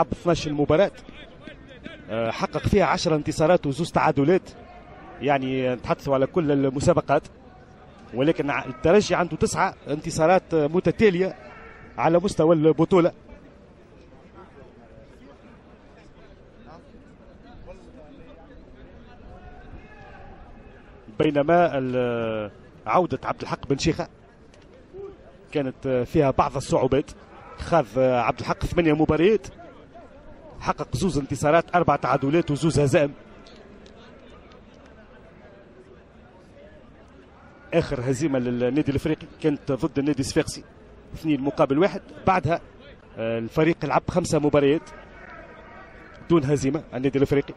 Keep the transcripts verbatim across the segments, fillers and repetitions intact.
لعب اثناش المباراة حقق فيها عشرة انتصارات وزوز تعادلات، يعني نتحدثوا على كل المسابقات. ولكن الترجي عنده تسعة انتصارات متتالية على مستوى البطولة. بينما عودة عبد الحق بن شيخة كانت فيها بعض الصعوبات، خاض عبد الحق ثمانية مباريات، حقق زوز انتصارات، أربع تعادلات وزوز هزائم. آخر هزيمة للنادي الإفريقي كانت ضد النادي الصفاقسي اثنين مقابل واحد. بعدها الفريق لعب خمسة مباريات دون هزيمة النادي الإفريقي.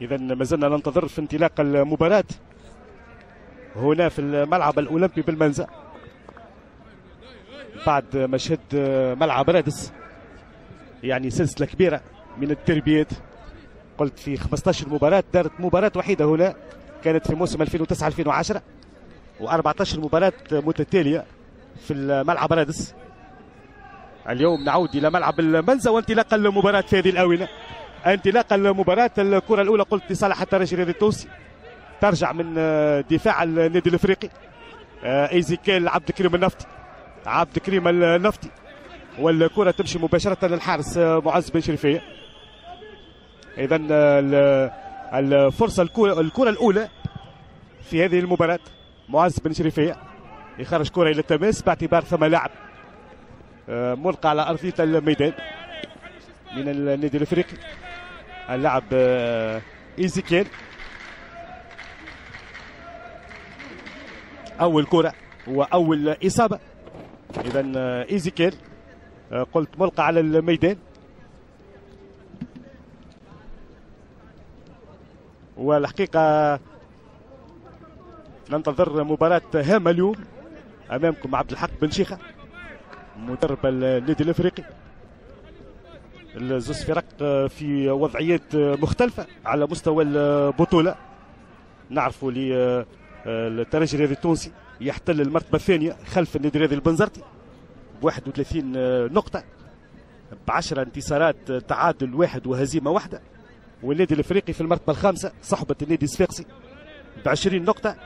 إذا ما زلنا ننتظر في انطلاق المباراة هنا في الملعب الأولمبي بالمنزة بعد مشهد ملعب رادس، يعني سلسلة كبيرة من التربيات. قلت في خمسطاش مباراة دارت مباراة وحيدة هنا، كانت في موسم ألفين وتسعة ألفين وعشرة، و14 مباراة متتالية في الملعب رادس. اليوم نعود إلى ملعب المنزة وانطلاق المباراة في هذه الآونة. انطلاق المباراة، الكرة الأولى قلت لصالح الترجي الرياضي التونسي، ترجع من دفاع النادي الإفريقي. إيزيكيل عبد الكريم النفطي، عبد الكريم النفطي، والكرة تمشي مباشرة للحارس معز بن شريفية. إذا الفرصة الكرة الأولى في هذه المباراة، معز بن شريفية يخرج كرة إلى التماس باعتبار ثم لاعب ملقى على أرضية الميدان من النادي الإفريقي، اللاعب إيزيكيل. أول كرة وأول إصابة. إذا إيزيكيل قلت ملقى على الميدان، والحقيقة ننتظر مباراة هامة اليوم أمامكم. عبد الحق بن شيخة مدرب النادي الإفريقي، الزوز فرق في وضعيات مختلفة على مستوى البطولة. نعرفوا لي الترجي الرياضي التونسي يحتل المرتبة الثانية خلف النادي الرياضي البنزرتي ب واحد وثلاثين نقطة، ب عشرة انتصارات، تعادل واحد وهزيمة واحدة. والنادي الإفريقي في المرتبة الخامسة صحبة النادي الصفاقسي ب عشرين نقطة،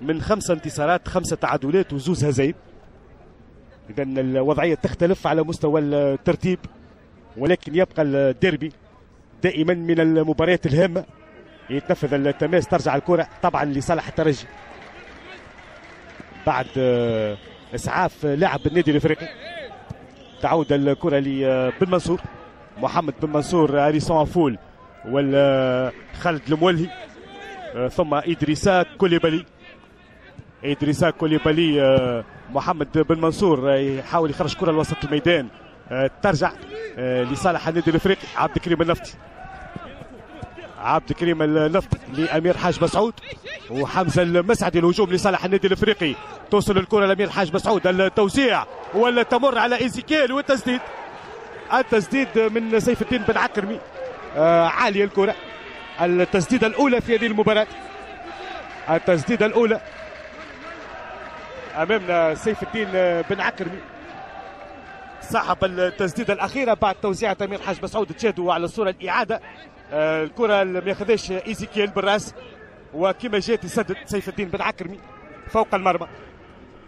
من خمسة انتصارات، خمسة تعادلات وزوز هزايم. إذا الوضعية تختلف على مستوى الترتيب، ولكن يبقى الديربي دائما من المباريات الهامة. يتنفذ التماس، ترجع الكرة طبعا لصالح الترجي بعد اسعاف لاعب النادي الافريقي. تعود الكرة لبن منصور، محمد بن منصور، هاريسون أفول، والخالد المولهي، ثم إدريسا كوليبالي. إدريسا كوليبالي، محمد بن منصور يحاول يخرج كرة لوسط الميدان، ترجع لصالح النادي الافريقي. عبد الكريم النفطي، عبد الكريم النفطي لامير حاج مسعود، وحمزه المسعدي. الهجوم لصالح النادي الافريقي، توصل الكره لامير حاج مسعود، التوزيع ولا تمر على ايزيكيل، والتسديد، التسديد من سيف الدين بن عكرمي. آه عاليه الكره، التسديده الاولى في هذه المباراه، التسديده الاولى امامنا سيف الدين بن عكرمي صاحب التسديده الاخيره بعد توزيع تمير حاج مسعود. تشاهدوا على الصوره الاعاده، الكره اللي ما ياخذهاش ايزيكيل بالراس، وكما جات يسدد سيف الدين بن عكرمي فوق المرمى.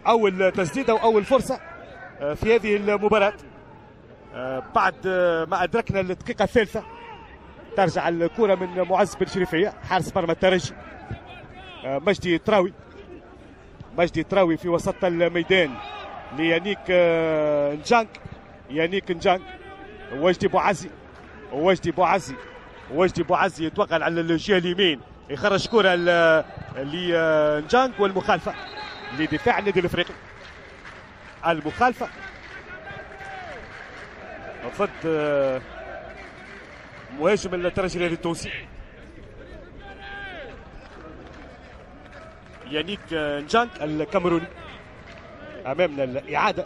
اول تسديده واول فرصه في هذه المباراه. بعد ما ادركنا الدقيقه الثالثه، ترجع الكره من معز بن شريفيه حارس مرمى الترجي. مجدي تراوي، مجدي تراوي في وسط الميدان ليانيك نجانك، يانيك نجانك. وجدي بوعزي، وجدي بوعزي، وجدي بوعزي يتوغل على الجهه اليمين، يخرج كره لنجانك، والمخالفه لدفاع النادي الافريقي، المخالفه ضد مهاجم الترجي الرياضي التونسي يانيك نجانك الكاميروني. امامنا الاعاده،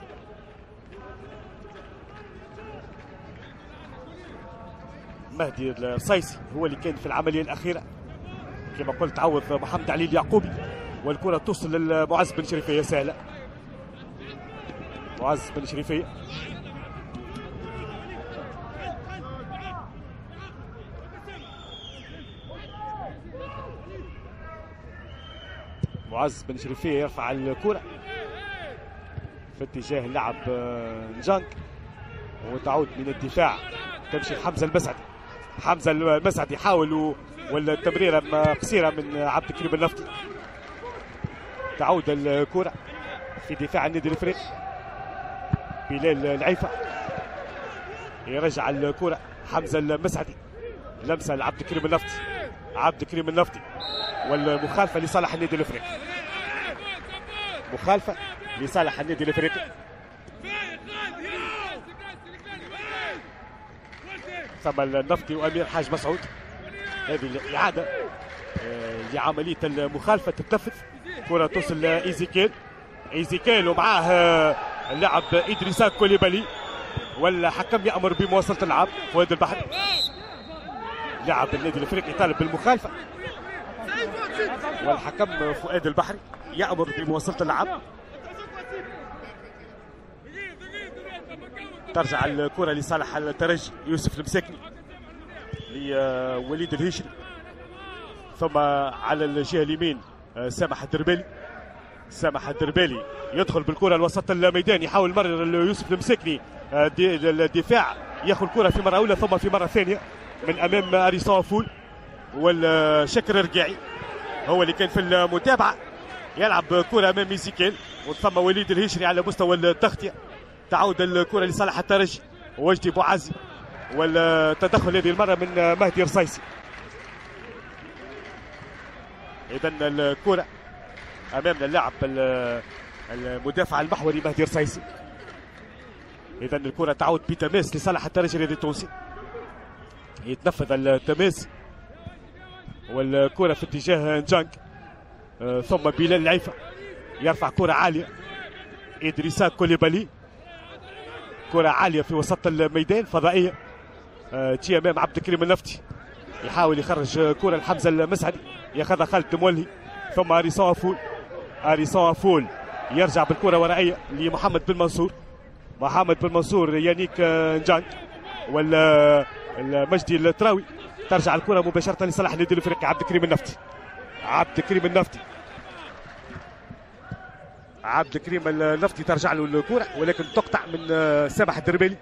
مهدي الرصيصي هو اللي كان في العمليه الاخيره، كما قلت عوض محمد علي اليعقوبي والكره توصل لمعز بن شريفيه سهله. معز بن شريفيه معز بن شريفيه يرفع الكره في اتجاه اللاعب نجانك وتعود من الدفاع تمشي حمزه المسعدي. حمزه المسعدي يحاول والتمريره قصيره من عبد الكريم النفطي. تعود الكره في دفاع النادي الافريقي. بلال العيفه يرجع الكره حمزه المسعدي. لمسه لعبد الكريم النفطي. عبد الكريم النفطي والمخالفه لصالح النادي الافريقي. مخالفه لصالح النادي الافريقي. ثم النفطي وامير حاج مسعود. هذه الاعاده لعمليه المخالفه تتنفذ. كره توصل لايزيكيل. ايزيكيل ومعاه اللاعب ادريسا كوليبالي والحكم يامر بمواصله اللعب. فؤاد البحر لاعب النادي الافريقي يطالب بالمخالفه والحكم فؤاد البحري يأمر بمواصلة اللعب. ترجع الكرة لصالح الترجي. يوسف المساكني لوليد الهشري. ثم على الجهة اليمين سامح الدربالي. سامح الدربالي يدخل بالكرة لوسط الميدان يحاول مرر يوسف المساكني. الدفاع ياخذ الكرة في مرة أولى ثم في مرة ثانية من أمام هاريسون عفول والشكر الرجاعي هو اللي كان في المتابعه. يلعب كره امام ايزيكيل وثم وليد الهشري على مستوى التغطيه. تعود الكره لصالح الترجي. وجدي بوعزي والتدخل هذه المره من مهدي رصيصي. اذا الكره امامنا اللاعب المدافع المحوري مهدي رصيصي. اذا الكره تعود بتماس لصالح الترجي الرياضي التونسي. يتنفذ التماس والكرة في اتجاه نجانك. آه ثم بلال العيفة يرفع كرة عالية. إدريسا كوليبالي كرة عالية في وسط الميدان فضائية آه تجي أمام عبد الكريم النفطي. يحاول يخرج كرة لحمزة المسعدي ياخذها خالد مولهي. ثم هاريسون عفول. هاريسون عفول يرجع بالكرة ورائية لمحمد بن منصور. محمد بن منصور يانيك آه نجانك ولا مجدي التراوي. ترجع الكرة مباشرة لصالح النادي الافريقي. عبد الكريم النفطي. عبد الكريم النفطي. عبد الكريم النفطي ترجع له الكرة ولكن تقطع من سامح الدربالي.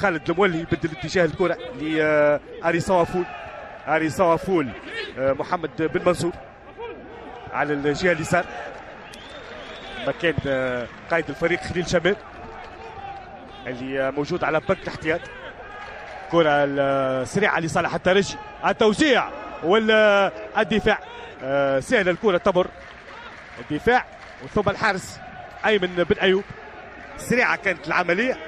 خالد المولي يبدل اتجاه الكرة لاريسون عفول. اريسون عفول محمد بن منصور على الجهة اليسار مكان قائد الفريق خليل شمال اللي موجود على بنك الاحتياط. كرة السريعة لصالح الترجي. التوزيع ولا الدفاع آه سهل الكرة تمر الدفاع ثم الحارس أيمن بن أيوب. سريعة كانت العملية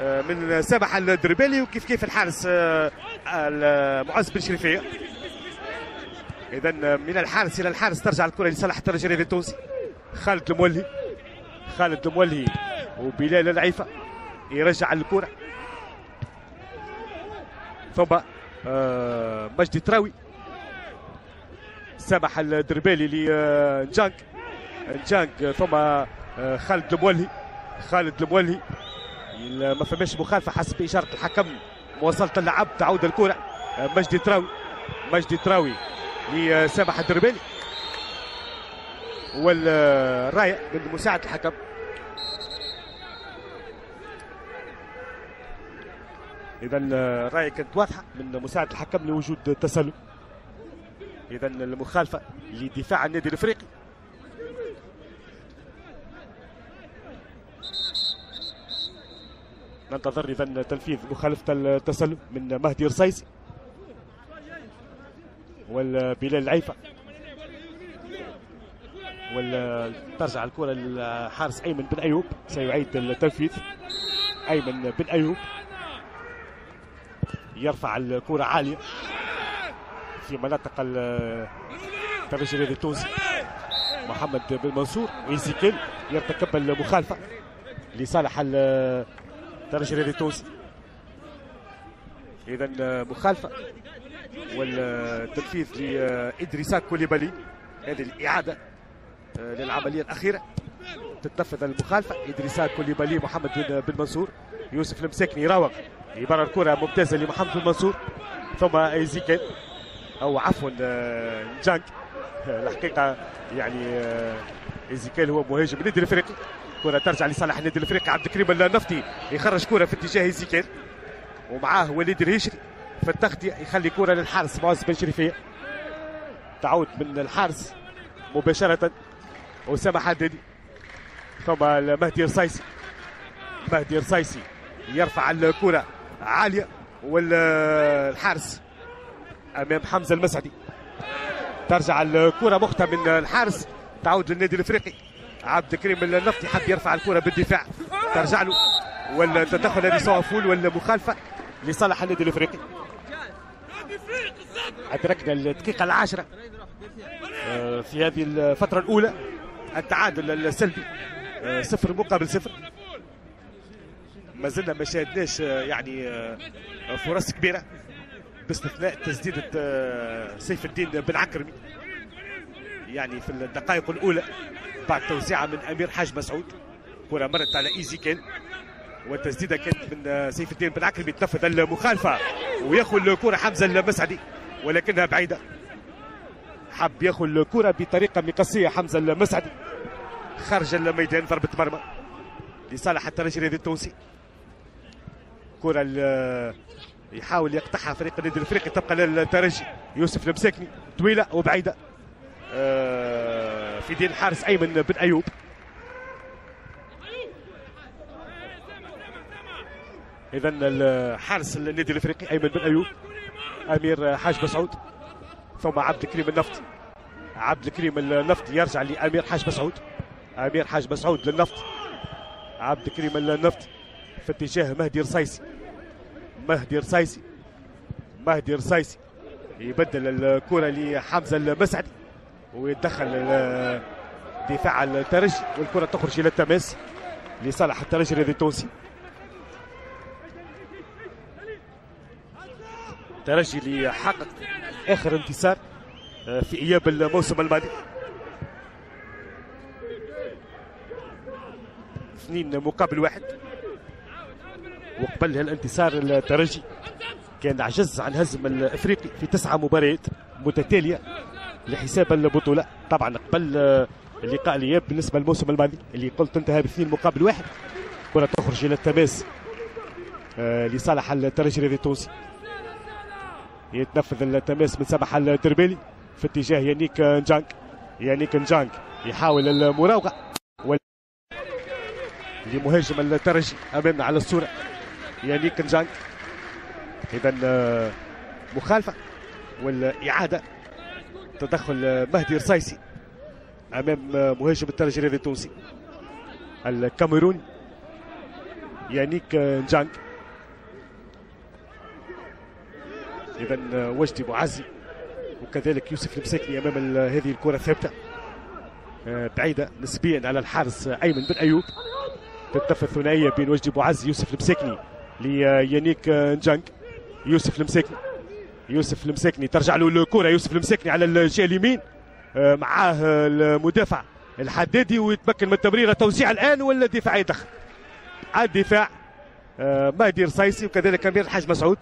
آه من سامح الدربالي وكيف كيف الحارس آه معز بن شريفية. إذا من الحارس إلى الحارس ترجع الكرة لصالح الترجي الرياضي التونسي. خالد المولهي. خالد المولهي وبلال العيفة يرجع الكرة. ثم آه مجدي تراوي. سامح الدربالي لنجانك. نجانك ثم آه خالد المولهي. خالد المولهي ما فماش مخالفه حسب اشاره الحكم مواصله اللعب. تعود الكره آه مجدي تراوي. مجدي تراوي لسامح الدربالي والرايه من مساعد الحكم. إذا الراية كانت واضحة من مساعد الحكم لوجود تسلل. إذا المخالفة لدفاع النادي الإفريقي. ننتظر إذا تنفيذ مخالفة التسلل من مهدي رصيصي والبلال العيفة. وترجع الكرة للحارس أيمن بن أيوب. سيعيد التنفيذ أيمن بن أيوب. يرفع الكرة عالية في مناطق الترجي الرياضي التونسي. محمد بن منصور وإيزيكيل يرتكب المخالفة لصالح الترجي الرياضي التونسي. إذا مخالفة والتنفيذ لإدريسا كوليبالي. هذه الإعادة للعملية الأخيرة تتنفذ المخالفة. إدريسا كوليبالي محمد بن منصور، يوسف المساكني يراوغ يبرر كرة ممتازة لمحمد بن منصور، ثم إيزيكيل أو عفوا جانك. الحقيقة يعني إيزيكيل هو مهاجم النادي الإفريقي. كرة ترجع لصالح النادي الإفريقي، عبد الكريم النفطي يخرج كرة في اتجاه إيزيكيل ومعاه وليد الهشري في التغطية، يخلي كرة للحارس موز بن شريفية. تعود من الحارس مباشرة أسامة حدادي، ثم مهدي رصيصي. مهدي رصيصي يرفع الكرة عالية والحارس أمام حمزة المسعدي. ترجع الكرة مخطئة من الحارس، تعود للنادي الإفريقي. عبد الكريم النفطي حب يرفع الكرة بالدفاع، ترجع له والتدخل إدريسا عفول والمخالفة لصالح النادي الإفريقي. أدركنا الدقيقة العاشرة في هذه الفترة الأولى، التعادل السلبي صفر مقابل صفر. ما زلنا ما شاهدناش يعني فرص كبيرة باستثناء تسديدة سيف الدين بن عكرمي يعني في الدقائق الأولى بعد توزيعة من أمير حاج مسعود. كرة مرت على إيزيكيل والتسديدة كانت من سيف الدين بن عكرمي، تنفذ المخالفة وياخذ الكرة حمزة المسعدي ولكنها بعيدة. حب ياخذ الكرة بطريقة مقصية حمزة المسعدي، خرج الميدان ضربة مرمى لصالح الترجي الرياضي التونسي. كرة يحاول يقطعها فريق النادي الافريقي، تبقى للترجي. يوسف المساكني طويلة وبعيدة في دين الحارس أيمن بن أيوب. إذا الحارس النادي الافريقي أيمن بن أيوب، أمير حاج مسعود، ثم عبد الكريم النفطي. عبد الكريم النفطي يرجع لأمير حاج مسعود، أمير حاج مسعود للنفطي. عبد الكريم النفطي في اتجاه مهدي رصيصي. مهدي رصيصي مهدي رصيصي يبدل الكرة لحمزة المسعدي ويتدخل دفاع الترجي والكرة تخرج إلى التماس لصالح الترجي الرياضي التونسي. الترجي اللي حقق آخر انتصار في إياب الموسم الماضي، اثنين مقابل واحد. وقبل هالانتصار الترجي كان عجز عن هزم الإفريقي في تسعة مباريات متتالية لحساب البطولة. طبعا قبل اللقاء الإياب بالنسبة للموسم الماضي اللي قلت انتهى باثنين مقابل واحد. كرة تخرج إلى التماس لصالح الترجي الرياضي التونسي. يتنفذ التماس من سمح الدربالي في اتجاه يانيك نجانك. يانيك نجانك يحاول المراوغة لمهاجم الترجي أمامنا على الصورة، يانيك نجانك. إذا مخالفة والإعادة، تدخل مهدي رصيصي أمام مهاجم الترجي الرياضي التونسي الكاميروني يانيك نجانك. إذا وجدي بوعزي وكذلك يوسف المساكني أمام هذه الكرة الثابتة بعيدة نسبيا على الحارس أيمن بن أيوب. تتنفذ ثنائية بين وجدي بوعزي يوسف المساكني ليانيك نجانك. يوسف المساكني يوسف المساكني ترجع له الكرة. يوسف المساكني على الجهة اليمين معاه المدافع الحدادي ويتمكن من التمريرة. توزيع الآن والدفاع يدخل. الدفاع مهدي رصيصي وكذلك أمير الحاج مسعود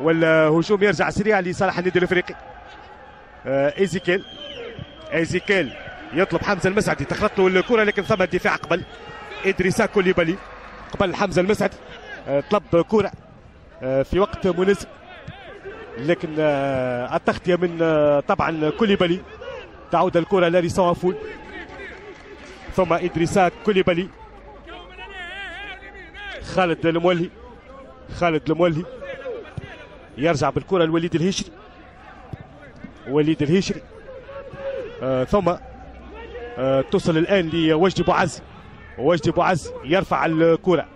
والهجوم يرجع سريع لصالح النادي الافريقي. ايزيكيل ايزيكيل يطلب حمزه المسعدي، تخلط له الكره لكن ثم الدفاع قبل إدريسا كوليبالي. قبل حمزه المسعدي طلب كره في وقت مناسب لكن التغطيه من طبعا كوليبالي. تعود الكره لاريسون عفول ثم إدريسا كوليبالي. خالد المولهي خالد المولهي يرجع بالكرة لوليد الهشري. وليد الهشري آه ثم آه توصل الآن لوجدي بوعزي. وجدي بوعزي يرفع الكرة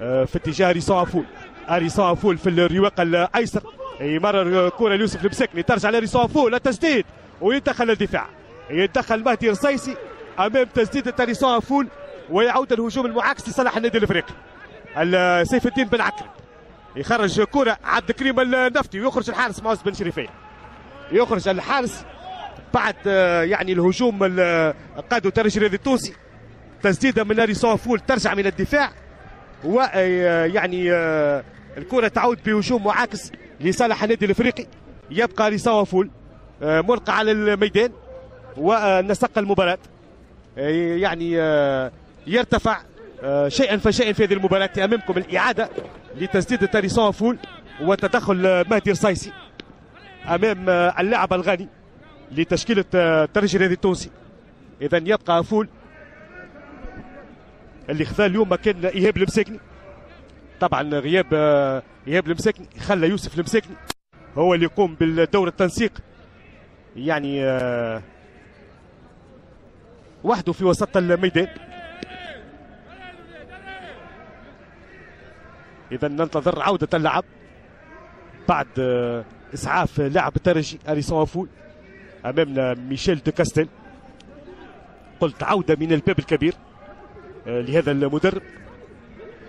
آه في اتجاه ريسون عفول. ريسون عفول في الرواق الأيسر يمرر كرة ليوسف المساكني، ترجع لريسون عفول التسديد ويتدخل الدفاع. يتدخل مهدي رصيصي أمام تسديدة ريسون عفول ويعود الهجوم المعاكس لصالح النادي الإفريقي. سيف الدين بن عكرمي يخرج كرة عبد الكريم النفطي ويخرج الحارس موز بن شريفية، يخرج الحارس بعد يعني الهجوم قاده ترجي رياضي التونسي، تسديده من هاريسون فول ترجع من الدفاع، ويعني الكرة تعود بهجوم معاكس لصالح النادي الافريقي. يبقى هاريسون فول ملقى على الميدان ونسق المباراة، يعني يرتفع شيئا فشيئا في هذه المباراة. امامكم الاعادة لتسديد هاريسون فول وتدخل مهدي رصايصي امام اللاعب الغاني لتشكيلة الترجي الرياضي التونسي. اذا يبقى أفول اللي خذا اليوم كان ايهاب المساكني، طبعا غياب ايهاب المساكني خلى يوسف المساكني هو اللي يقوم بالدور التنسيق يعني وحده في وسط الميدان. اذا ننتظر عودة اللعب بعد اسعاف لاعب الترجي هاريسون أفول. امامنا ميشيل دوكاستيل، قلت عوده من الباب الكبير لهذا المدرب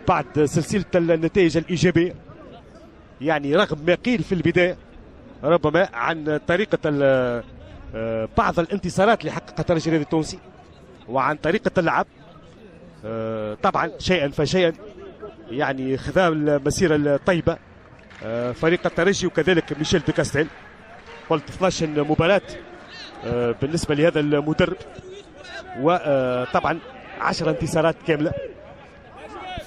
بعد سلسله النتائج الايجابيه، يعني رغم ما قيل في البدايه ربما عن طريقه بعض الانتصارات اللي حققها الترجي الرياضي التونسي وعن طريقه اللعب، طبعا شيئا فشيئا يعني خذا المسيره الطيبه فريق الترجي وكذلك ميشيل دوكاستيل. قلت اثناش مباراة بالنسبة لهذا المدرب، وطبعا عشر انتصارات كاملة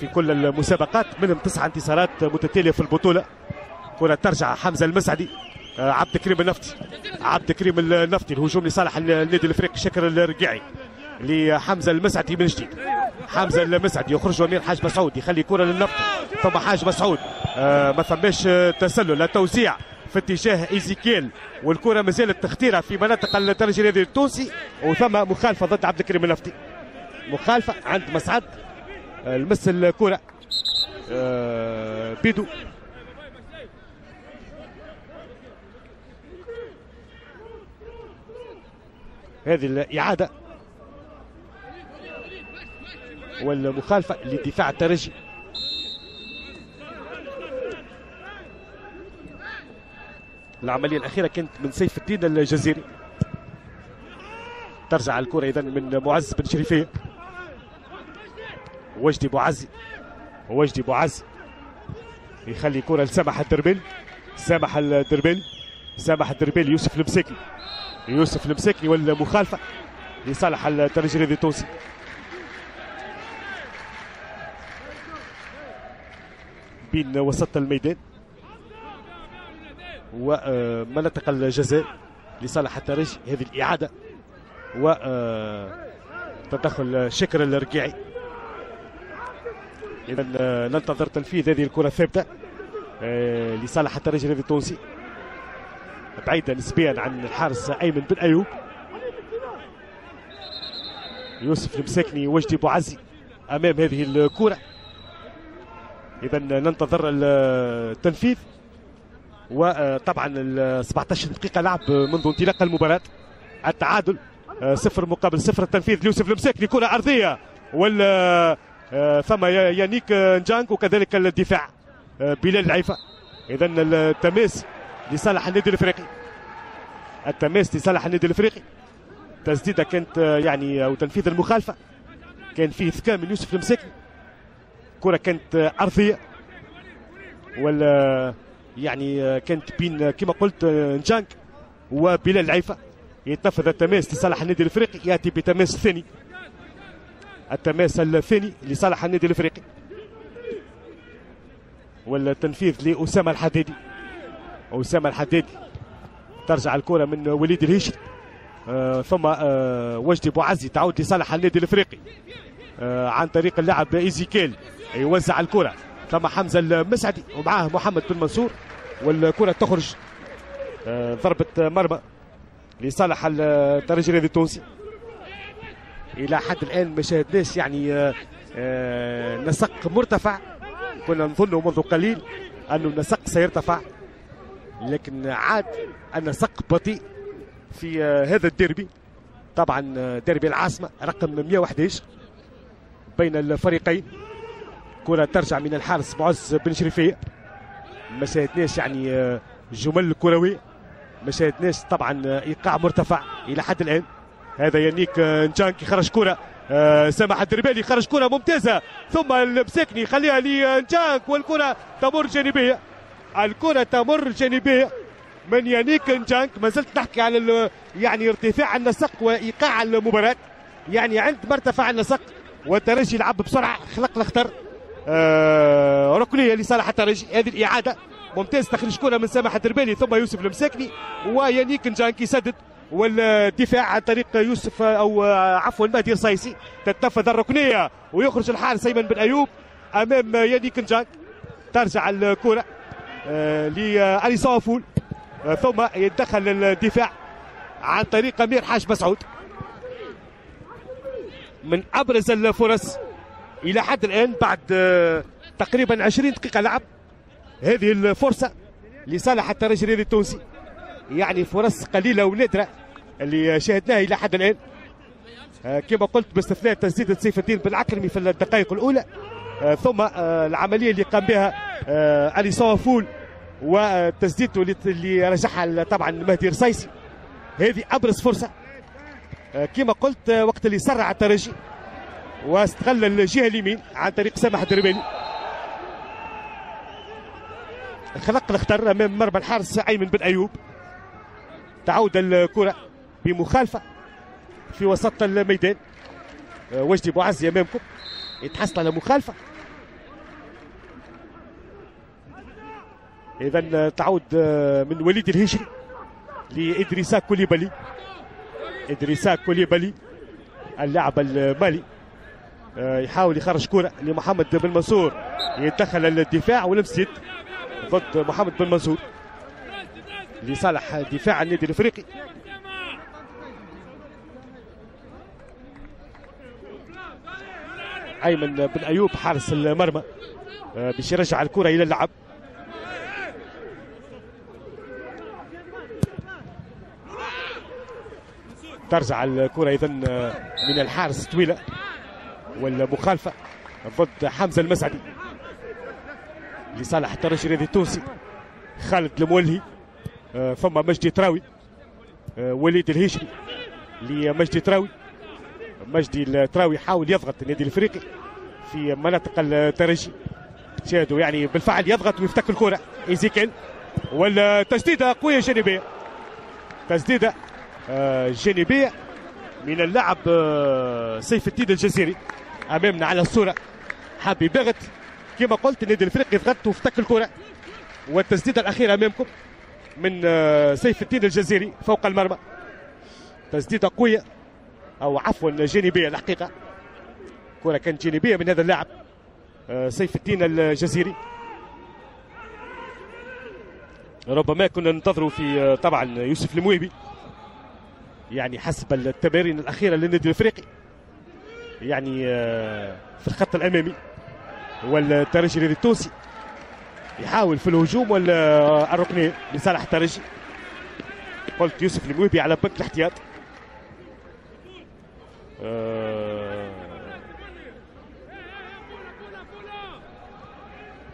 في كل المسابقات، منهم تسع انتصارات متتالية في البطولة. كرة ترجع حمزة المسعدي، عبد الكريم النفطي، عبد الكريم النفطي الهجوم لصالح النادي الافريقي، شاكر الرجاعي لحمزة المسعدي من جديد، حمزة المسعدي يخرج امير حاج مسعود يخلي كرة للنفطي، ثم حاج مسعود ما ثماش تسلل، التوزيع في اتجاه ايزيكيل والكره مازالت تختيرها في مناطق الترجي الرياضي التونسي، وثم مخالفه ضد عبد الكريم النفطي، مخالفه عند مسعد المس الكره بيدو. هذه الاعاده والمخالفه لدفاع الترجي. العملية الأخيرة كانت من سيف الدين الجزيري. ترجع الكرة إذا من معز بن شريفية، وجدي بوعزي، وجدي بوعزي يخلي كرة لسامح الدربيل، سامح الدربيل، سامح الدربيل يوسف المساكني، يوسف المساكني والمخالفة لصالح الترجي الرياضي التونسي. بين وسط الميدان ومناطق الجزاء لصالح الترجي. هذه الإعادة وتدخل شكر الرجاعي. إذا ننتظر تنفيذ هذه الكرة الثابتة لصالح الترجي الرياضي التونسي، بعيدة نسبيا عن الحارس أيمن بن أيوب. يوسف المساكني، وجدي بوعزي أمام هذه الكرة. إذا ننتظر التنفيذ، وطبعا ال سبعطاش دقيقة لعب منذ انطلاق المباراة. التعادل صفر مقابل صفر. التنفيذ ليوسف المساكني، كرة أرضية وال ثم يانيك نجانك وكذلك الدفاع بلال عيفة. إذا التماس لصالح النادي الإفريقي، التماس لصالح النادي الإفريقي. تسديدة كانت يعني أو تنفيذ المخالفة كان فيه ذكاء من يوسف المساكني، كرة كانت أرضية وال يعني كانت بين كما قلت نجانك وبلال العيفة. يتنفذ التماس لصالح النادي الافريقي، ياتي بتماس ثاني، التماس الثاني لصالح النادي الافريقي، والتنفيذ لأسامة الحدادي، أسامة الحدادي. ترجع الكرة من وليد الهشري، آه ثم آه وجدي بوعزي تعود لصالح النادي الافريقي آه عن طريق اللاعب ايزيكيل يوزع الكرة، ثم حمزة المسعدي ومعاه محمد بن منصور، والكرة تخرج ضربة مرمى لصالح الترجي الرياضي التونسي. إلى حد الآن ما شاهدناش يعني نسق مرتفع، كنا نظن منذ قليل أن النسق سيرتفع، لكن عاد النسق بطيء في هذا الديربي، طبعا ديربي العاصمة رقم مئة وأحد عشر بين الفريقين. كرة ترجع من الحارس معز بن شريفية، ما شاهدناش يعني جمل كروي، ما شاهدناش طبعا ايقاع مرتفع الى حد الان. هذا يانيك نجانكي خرج كره، سامح الدربالي خرج كره ممتازه، ثم المساكني خليها لنجانك والكره تمر جانبيه، الكره تمر جانبيه من يانيك نجانك. ما زلت نحكي على يعني ارتفاع النسق وايقاع المباراه، يعني عند مرتفع النسق والترجي لعب بسرعه خلق الخطر. آه ركنيه لصالح الترجي، هذه الاعاده ممتاز، تخرج كره من سامح الدربالي ثم يوسف المساكني ويانيك نجانكي سدد، والدفاع عن طريق يوسف او عفوا مهدي رصايسي. تتنفذ الركنيه ويخرج الحارس ايمن بن ايوب امام يانيك نجانك. ترجع الكره آه لاريسون عفول، آه ثم يتدخل الدفاع عن طريق امير حاج مسعود. من ابرز الفرص الى حد الان بعد آه تقريبا عشرين دقيقه لعب، هذه الفرصه لصالح الترجي الرياضي التونسي، يعني فرص قليله ونادره اللي شاهدناها الى حد الان. آه كما قلت باستثناء تسديده سيف الدين بن عكرمي في الدقائق الاولى، آه ثم آه العمليه اللي قام بها آه اليسون عفول وتسديدته اللي رجحها طبعا مهدي رصايسي. هذه ابرز فرصه آه كما قلت آه وقت اللي سرع الترجي واستغل الجهه اليمين عن طريق سامح الدربالي، خلق الخطر امام مرمى الحارس ايمن بن ايوب. تعود الكره بمخالفه في وسط الميدان، وجدي بوعزي امامكم يتحصل على مخالفه، اذا تعود من وليد الهجري لادريسا كوليبالي. ادريسا كوليبالي اللاعب المالي يحاول يخرج كره لمحمد بن منصور، يتدخل الدفاع ولمس يد ضد محمد بن منصور لصالح دفاع النادي الافريقي. ايمن بن ايوب حارس المرمى باش يرجع الكره الى اللعب. ترجع الكره اذا من الحارس طويله، والمخالفه ضد حمزه المسعدي لصالح الترجي الرياضي التونسي. خالد المولهي، ثم مجدي تراوي، وليد الهيشري لمجدي تراوي. مجدي تراوي حاول يضغط النادي الافريقي في مناطق الترجي، شاهدوا يعني بالفعل يضغط ويفتك الكره. ايزيكيل والتسديده قويه جانبيه، تسديده جانبيه من اللاعب سيف الدين الجزيري امامنا على الصوره. حبي باغت كما قلت النادي الافريقي يضغط ويفتك الكره، والتسديده الاخيره امامكم من سيف الدين الجزيري فوق المرمى، تسديده قويه او عفوا جانبيه. الحقيقه كره كانت جانبيه من هذا اللاعب سيف الدين الجزيري. ربما كنا ننتظروا في طبعا يوسف المويبي، يعني حسب التمارين الاخيره للنادي الافريقي يعني في الخط الامامي، والترجي الرياضي التونسي يحاول في الهجوم والركنيه لصالح الترجي. قلت يوسف المويبي على بنك الاحتياط. أه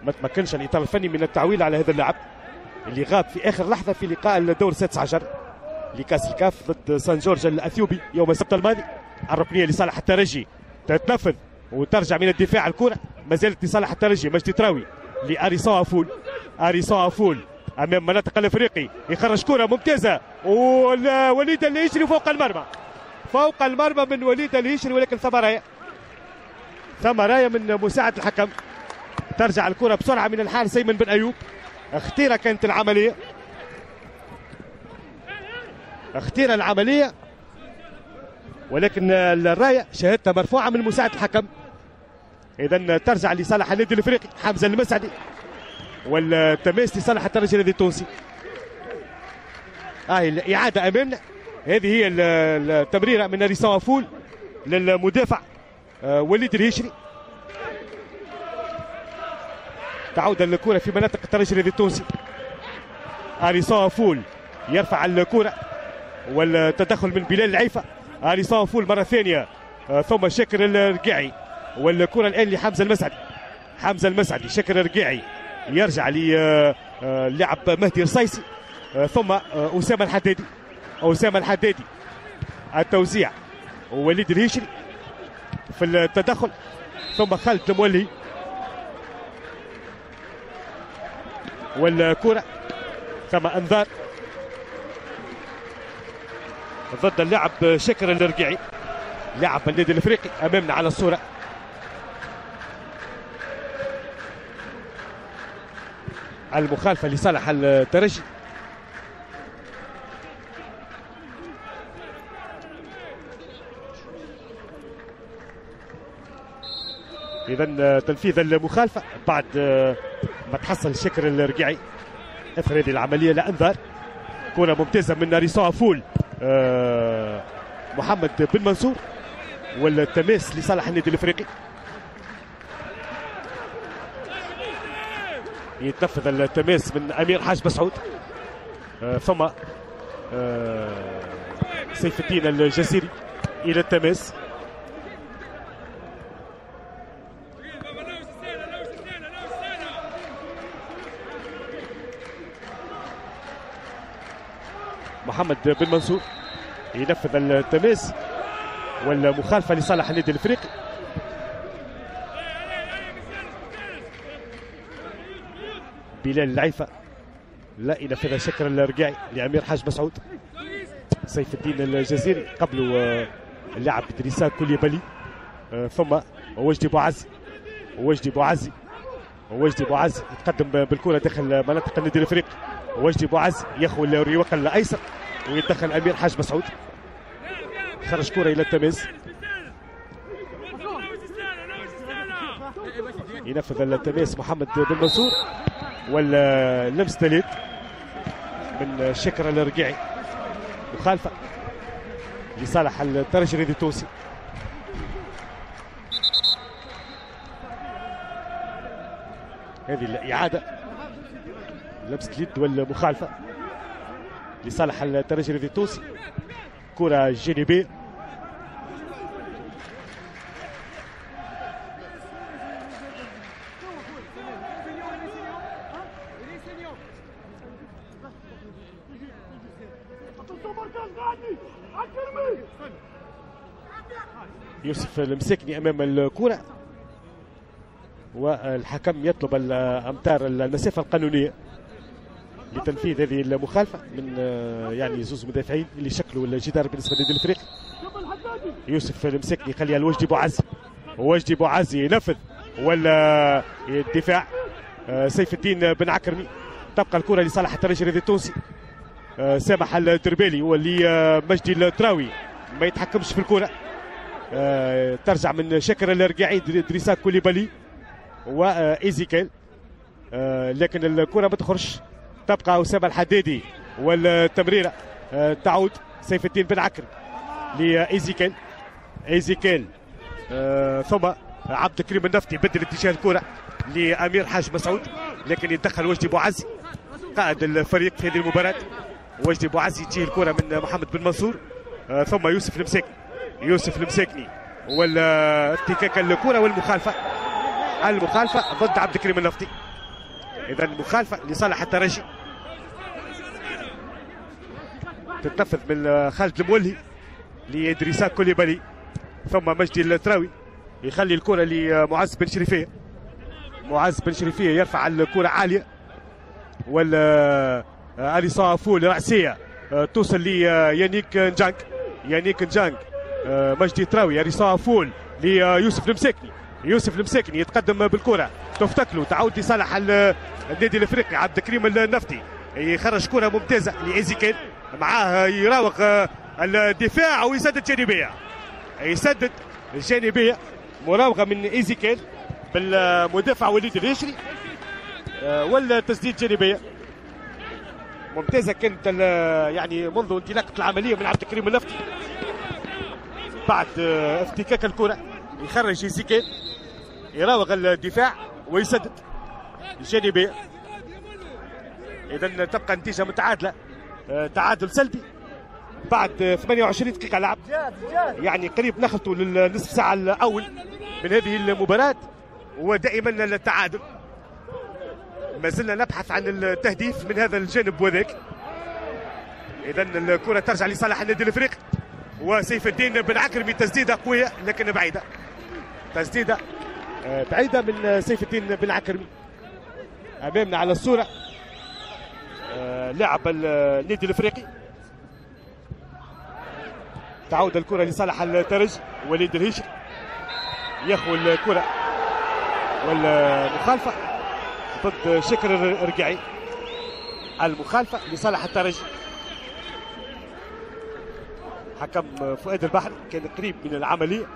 ما تمكنش الاطار الفني من التعويل على هذا اللاعب اللي غاب في اخر لحظه في لقاء الدور السادس عشر لكاس الكاف ضد سان جورج الاثيوبي يوم السبت الماضي. الركنيه لصالح الترجي تتنفذ وترجع من الدفاع الكره، ما زالت لصالح الترجي. مجدي تراوي لاريسون عفول، اريسون عفول امام مناطق الافريقي يخرج كره ممتازه، ووليد اللي يجري فوق المرمى، فوق المرمى من وليد اللي يجري، ولكن ثم رايه، ثم رايه من مساعد الحكم. ترجع الكره بسرعه من الحارس ايمن بن ايوب. اختيره كانت العمليه، اختيره العمليه ولكن الرايه شاهدتها مرفوعه من مساعد الحكم. إذا ترجع لصالح النادي الإفريقي. حمزة المسعدي والتماس لصالح الترجي الرياضي التونسي. هاي آه الإعادة أمامنا، هذه هي التمريرة من ريسون فول للمدافع آه وليد الهيشري. تعود الكرة في مناطق الترجي الرياضي التونسي. ريسون فول يرفع الكرة والتدخل من بلال العيفة. ريسون فول مرة ثانية، آه ثم شاكر الرجاعي، والكره الان لحمزه المسعدي. حمزه المسعدي، شكر رجاعي يرجع ل لعب مهدي رصيصي ثم أسامة الحدادي. أسامة الحدادي التوزيع، وليد الهشري في التدخل، ثم خالد المولي والكرة. ثم انذار ضد اللاعب شكر الرجعي لاعب النادي الافريقي امامنا على الصورة. المخالفة لصالح الترجي. إذا تنفيذ المخالفة بعد ما تحصل شكر الرجعي أثر هذه العملية لأنذار. كرة ممتازة من هاريسون عفول محمد بن منصور، والتماس لصالح النادي الأفريقي. يتنفذ التماس من أمير حاج مسعود، ثم سيف الدين الجزيري إلى التماس. محمد بن منصور ينفذ التماس والمخالفة لصالح النادي الافريقي. بلال العيفة لا ينفذها شكر الرجعي لعمير حاج مسعود. سيف الدين الجزيري قبله اللاعب إدريسا كوليبالي، ثم وجدي بوعزي. وجدي بوعزي وجدي بوعزي يتقدم بالكرة داخل منطقة النادي الافريقي. وجدي بوعزي يخوي الرواق الايسر ويتدخل امير حاج مسعود. خرج كره الى التماس. ينفذ التماس محمد بن منصور واللمس الثالث من شكر الرجعي. مخالفه لصالح الترجي الرياضي التونسي. هذه الاعاده لبس اليد والمخالفه لصالح الترجي الرياضي التونسي. كره جانبيه يوسف المساكني امام الكره، والحكم يطلب الامتار المسافه القانونيه لتنفيذ هذه المخالفة من يعني زوز مدافعين اللي شكلوا الجدار بالنسبة للنادي الافريقي. يوسف المساكني يخليها لوجدي بوعزي. وجدي بوعزي ينفذ ولا الدفاع سيف الدين بن عكرمي. تبقى الكرة لصالح الترجي الرياضي التونسي. سامح الدربالي واللي مجدي تراوي ما يتحكمش في الكرة. ترجع من شكر الرجعي إدريسا كوليبالي وإيزيكيل، لكن الكرة ما تخرجش. تبقى أسامة الحدادي والتمريرة تعود سيف الدين بن عكر لإيزيكيل. إيزيكيل آه ثم عبد الكريم النفطي بدل اتجاه الكرة لأمير حاج مسعود، لكن يتدخل وجدي بوعزي قائد الفريق في هذه المباراة. وجدي بوعزي يجيه الكرة من محمد بن منصور، آه ثم يوسف المساكني. يوسف المساكني والاتكاك الكرة والمخالفة. المخالفة ضد عبد الكريم النفطي. إذا مخالفة لصالح الترجي تتنفذ من خالد المولهي لإدريسا كوليبالي، ثم مجدي التراوي يخلي الكرة لمعز بن شريفية. معز بن شريفية يرفع الكرة عالية، والأليسون عفول رأسية توصل ليانيك نجانك. يانيك نجانك مجدي تراوي. أليسون عفول ليوسف المساكني. يوسف المساكني يتقدم بالكرة تفتكله تعود لصالح النادي الافريقي. عبد الكريم النفطي يخرج كرة ممتازة لإيزيكيل، معاه يراوغ الدفاع ويسدد جانبية. يسدد الجانبية مراوغة من إيزيكيل بالمدافع وليد الهشري، ولا تسديد جانبية ممتازة كانت يعني منذ انطلاقة العملية من عبد الكريم النفطي. بعد افتكاك الكرة يخرج إيزيكيل يراوغ الدفاع ويسدد الجانبية. إذا تبقى نتيجة متعادلة، تعادل سلبي بعد ثمانية وعشرين دقيقة لعب، يعني قريب نخلطوا للنصف ساعة الأول من هذه المباراة. ودائما التعادل ما زلنا نبحث عن التهديف من هذا الجانب وذاك. اذا الكره ترجع لصالح النادي الافريق، وسيف الدين بن عكرمي تسديده قويه لكن بعيده، تسديده بعيده من سيف الدين بن عكرمي. امامنا على الصوره لعب النادي الافريقي، تعود الكره لصالح الترجي، وليد الهشري ياخذ الكره والمخالفه ضد شكر الرجعي، المخالفه لصالح الترجي. حكم فؤاد البحر كان قريب من العمليه،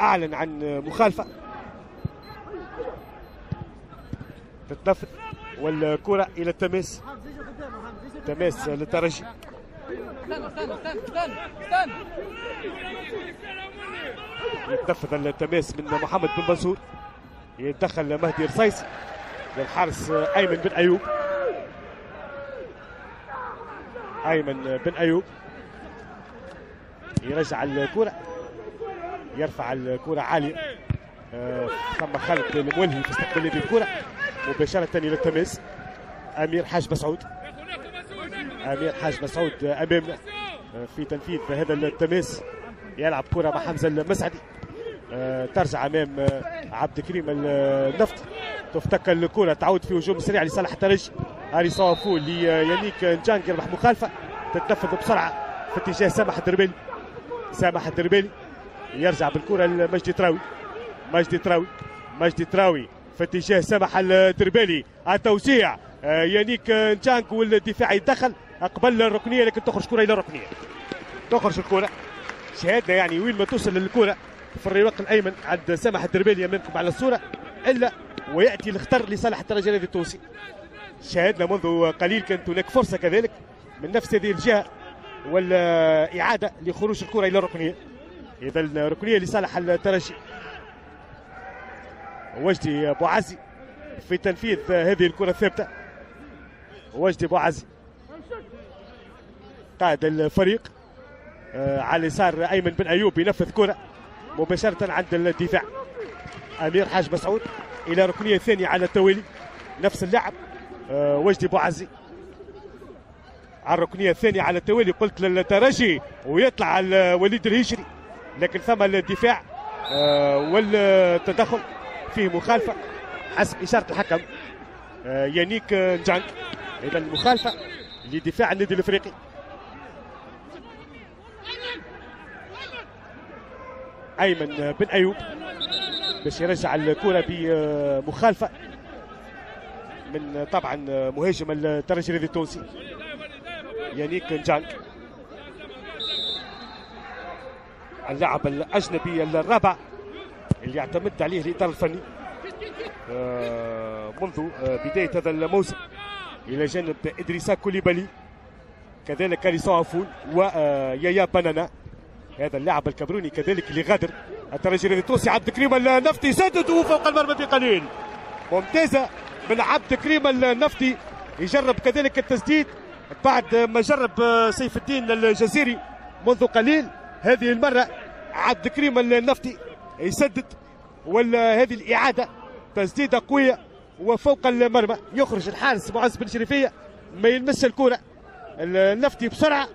اعلن عن مخالفه تتنفذ، والكره الى التماس، تماس للترجي. يتنفذ التماس من محمد بن منصور، يتدخل مهدي رصيصي للحارس ايمن بن ايوب، ايمن بن ايوب يرجع الكره، يرفع الكره عاليه، ثم خالد المولهي في استقبال الكره مباشره الى التماس. امير حاج مسعود، امير حاج مسعود امامنا في تنفيذ هذا التماس، يلعب كره مع حمزه المسعدي، ترجع امام عبد الكريم النفط، تفتك الكره، تعود في هجوم سريع لصالح الترجي، هاريسون فول ليانيك نجانك، يربح مخالفه تتنفذ بسرعه في اتجاه سامح الدربالي، سامح الدربالي يرجع بالكره لمجدي تراوي، مجدي تراوي مجدي تراوي في اتجاه سامح الدربالي، التوسيع يانيك نجانك والدفاع يتدخل قبل الركنيه لكن تخرج كره الى الركنيه، تخرج الكره شهاده يعني وين ما توصل الكره في الرواق الايمن عند سامح الدربالي امامكم على الصوره، الا وياتي الخطر لصالح الترجي النادي التونسي. شاهدنا منذ قليل كانت هناك فرصه كذلك من نفس هذه الجهه والاعاده لخروج الكره الى الركنيه. اذا الركنيه لصالح الترجي. وجدي بوعزي في تنفيذ هذه الكره الثابته. وجدي بوعزي قائد الفريق على يسار ايمن بن ايوب، ينفذ كره مباشره عند الدفاع. امير حاج مسعود الى ركنيه ثانيه على التوالي، نفس اللعب وجدي بوعزي على الركنيه الثانيه على التوالي، قلت للترجي ويطلع وليد الهشري لكن ثم الدفاع والتدخل فيه مخالفه حسب اشاره الحكم يانيك نجانك. اذا المخالفه لدفاع النادي الافريقي. ايمن بن ايوب باش يرجع الكره بمخالفه من طبعا مهاجم الترجي النادي التونسي يانيك نجانك، اللاعب الاجنبي الرابع اللي يعتمد عليه الاطار الفني منذ بدايه هذا الموسم، الى جانب ادريسا كوليبالي كذلك هاريسون عفول ويايا بنانا، هذا اللاعب الكاميروني كذلك اللي غادر الترجي الرياضي التونسي. عبد الكريم النفطي يسدد فوق المرمى بقليل، ممتازه من عبد الكريم النفطي، يجرب كذلك التسديد بعد ما جرب سيف الدين الجزيري منذ قليل. هذه المره عبد الكريم النفطي يسدد، ولا هذه الاعاده تسديده قويه وفوق المرمى، يخرج الحارس معز بن شريفيه ما يلمس الكره، النفطي بسرعه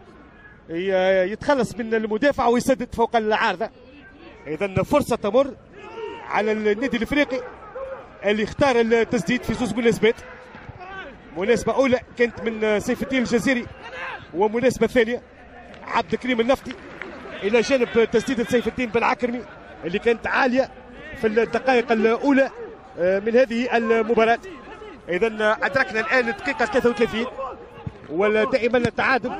يتخلص من المدافع ويسدد فوق العارضه. اذا فرصه تمر على النادي الافريقي اللي اختار التسديد في زوج مناسبات، مناسبه اولى كانت من سيف الدين الجزيري، ومناسبه ثانيه عبد الكريم النفطي، الى جانب تسديده سيف الدين بن عكرمي اللي كانت عاليه في الدقائق الاولى من هذه المباراه. اذا ادركنا الان الدقيقه ثلاثة وثلاثين ودائما التعادل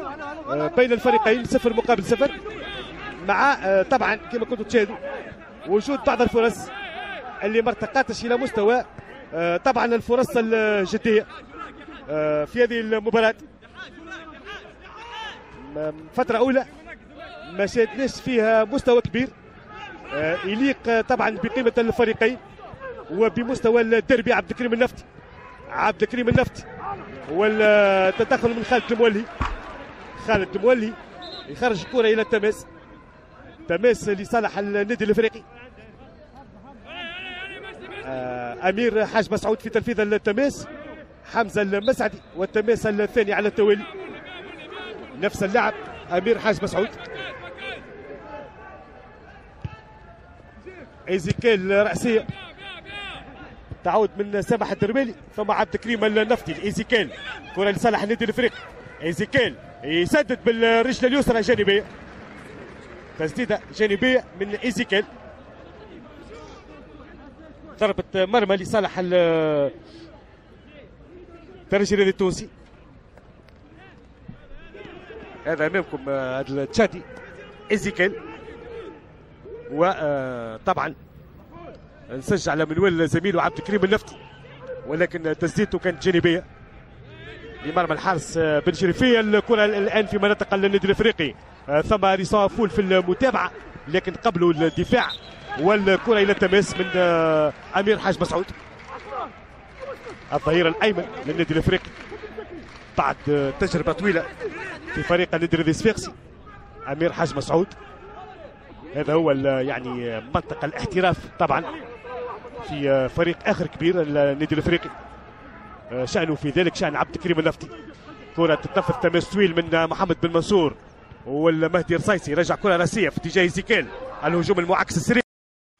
بين الفريقين صفر مقابل صفر، مع طبعا كما كنتوا تشاهدوا وجود بعض الفرص اللي ما ارتقتش الى مستوى طبعا الفرص الجديه في هذه المباراه. فتره اولى ما شاهدناش فيها مستوى كبير يليق طبعا بقيمه الفريقين وبمستوى الديربي. عبد الكريم النفطي، عبد الكريم النفطي والتدخل من خالد المولهي، خالد المولهي يخرج الكره الى التماس، تماس لصالح النادي الافريقي. امير حاج مسعود في تنفيذ التماس حمزه المسعدي والتماس الثاني على التوالي. نفس اللعب امير حاج مسعود. ايزيكيل راسيه تعود من سامح الدربالي، ثم عبد الكريم النفطي لايزيكيل، كره لصالح نادي الفريق. ايزيكيل يسدد بالرجل اليسرى الجانبيه، تسديده جانبيه من ايزيكيل، ضربه مرمى لصالح الترجي الرياضي التونسي. هذا امامكم هذا التشادي ايزيكيل، وطبعا نسجل على منوال زميله عبد الكريم النفطي، ولكن تسديدته كانت جانبيه لمرمى الحارس بن شريفيه. الكره الان في منطقه النادي الافريقي، ثم هاريسون فول في المتابعه، لكن قبله الدفاع والكره الى التماس من امير حاج مسعود الظهير الايمن للنادي الافريقي بعد تجربه طويله في فريق النادي الرياضي الصفاقسي. امير حاج مسعود هذا هو يعني منطقه الاحتراف طبعا في فريق اخر كبير النادي الافريقي، شأنه في ذلك شأن عبد الكريم النفطي. كرة تتنفذ تماس طويل من محمد بن منصور، والمهدي رصيصي رجع كرة راسية في اتجاه زيكيل. الهجوم المعكس السريع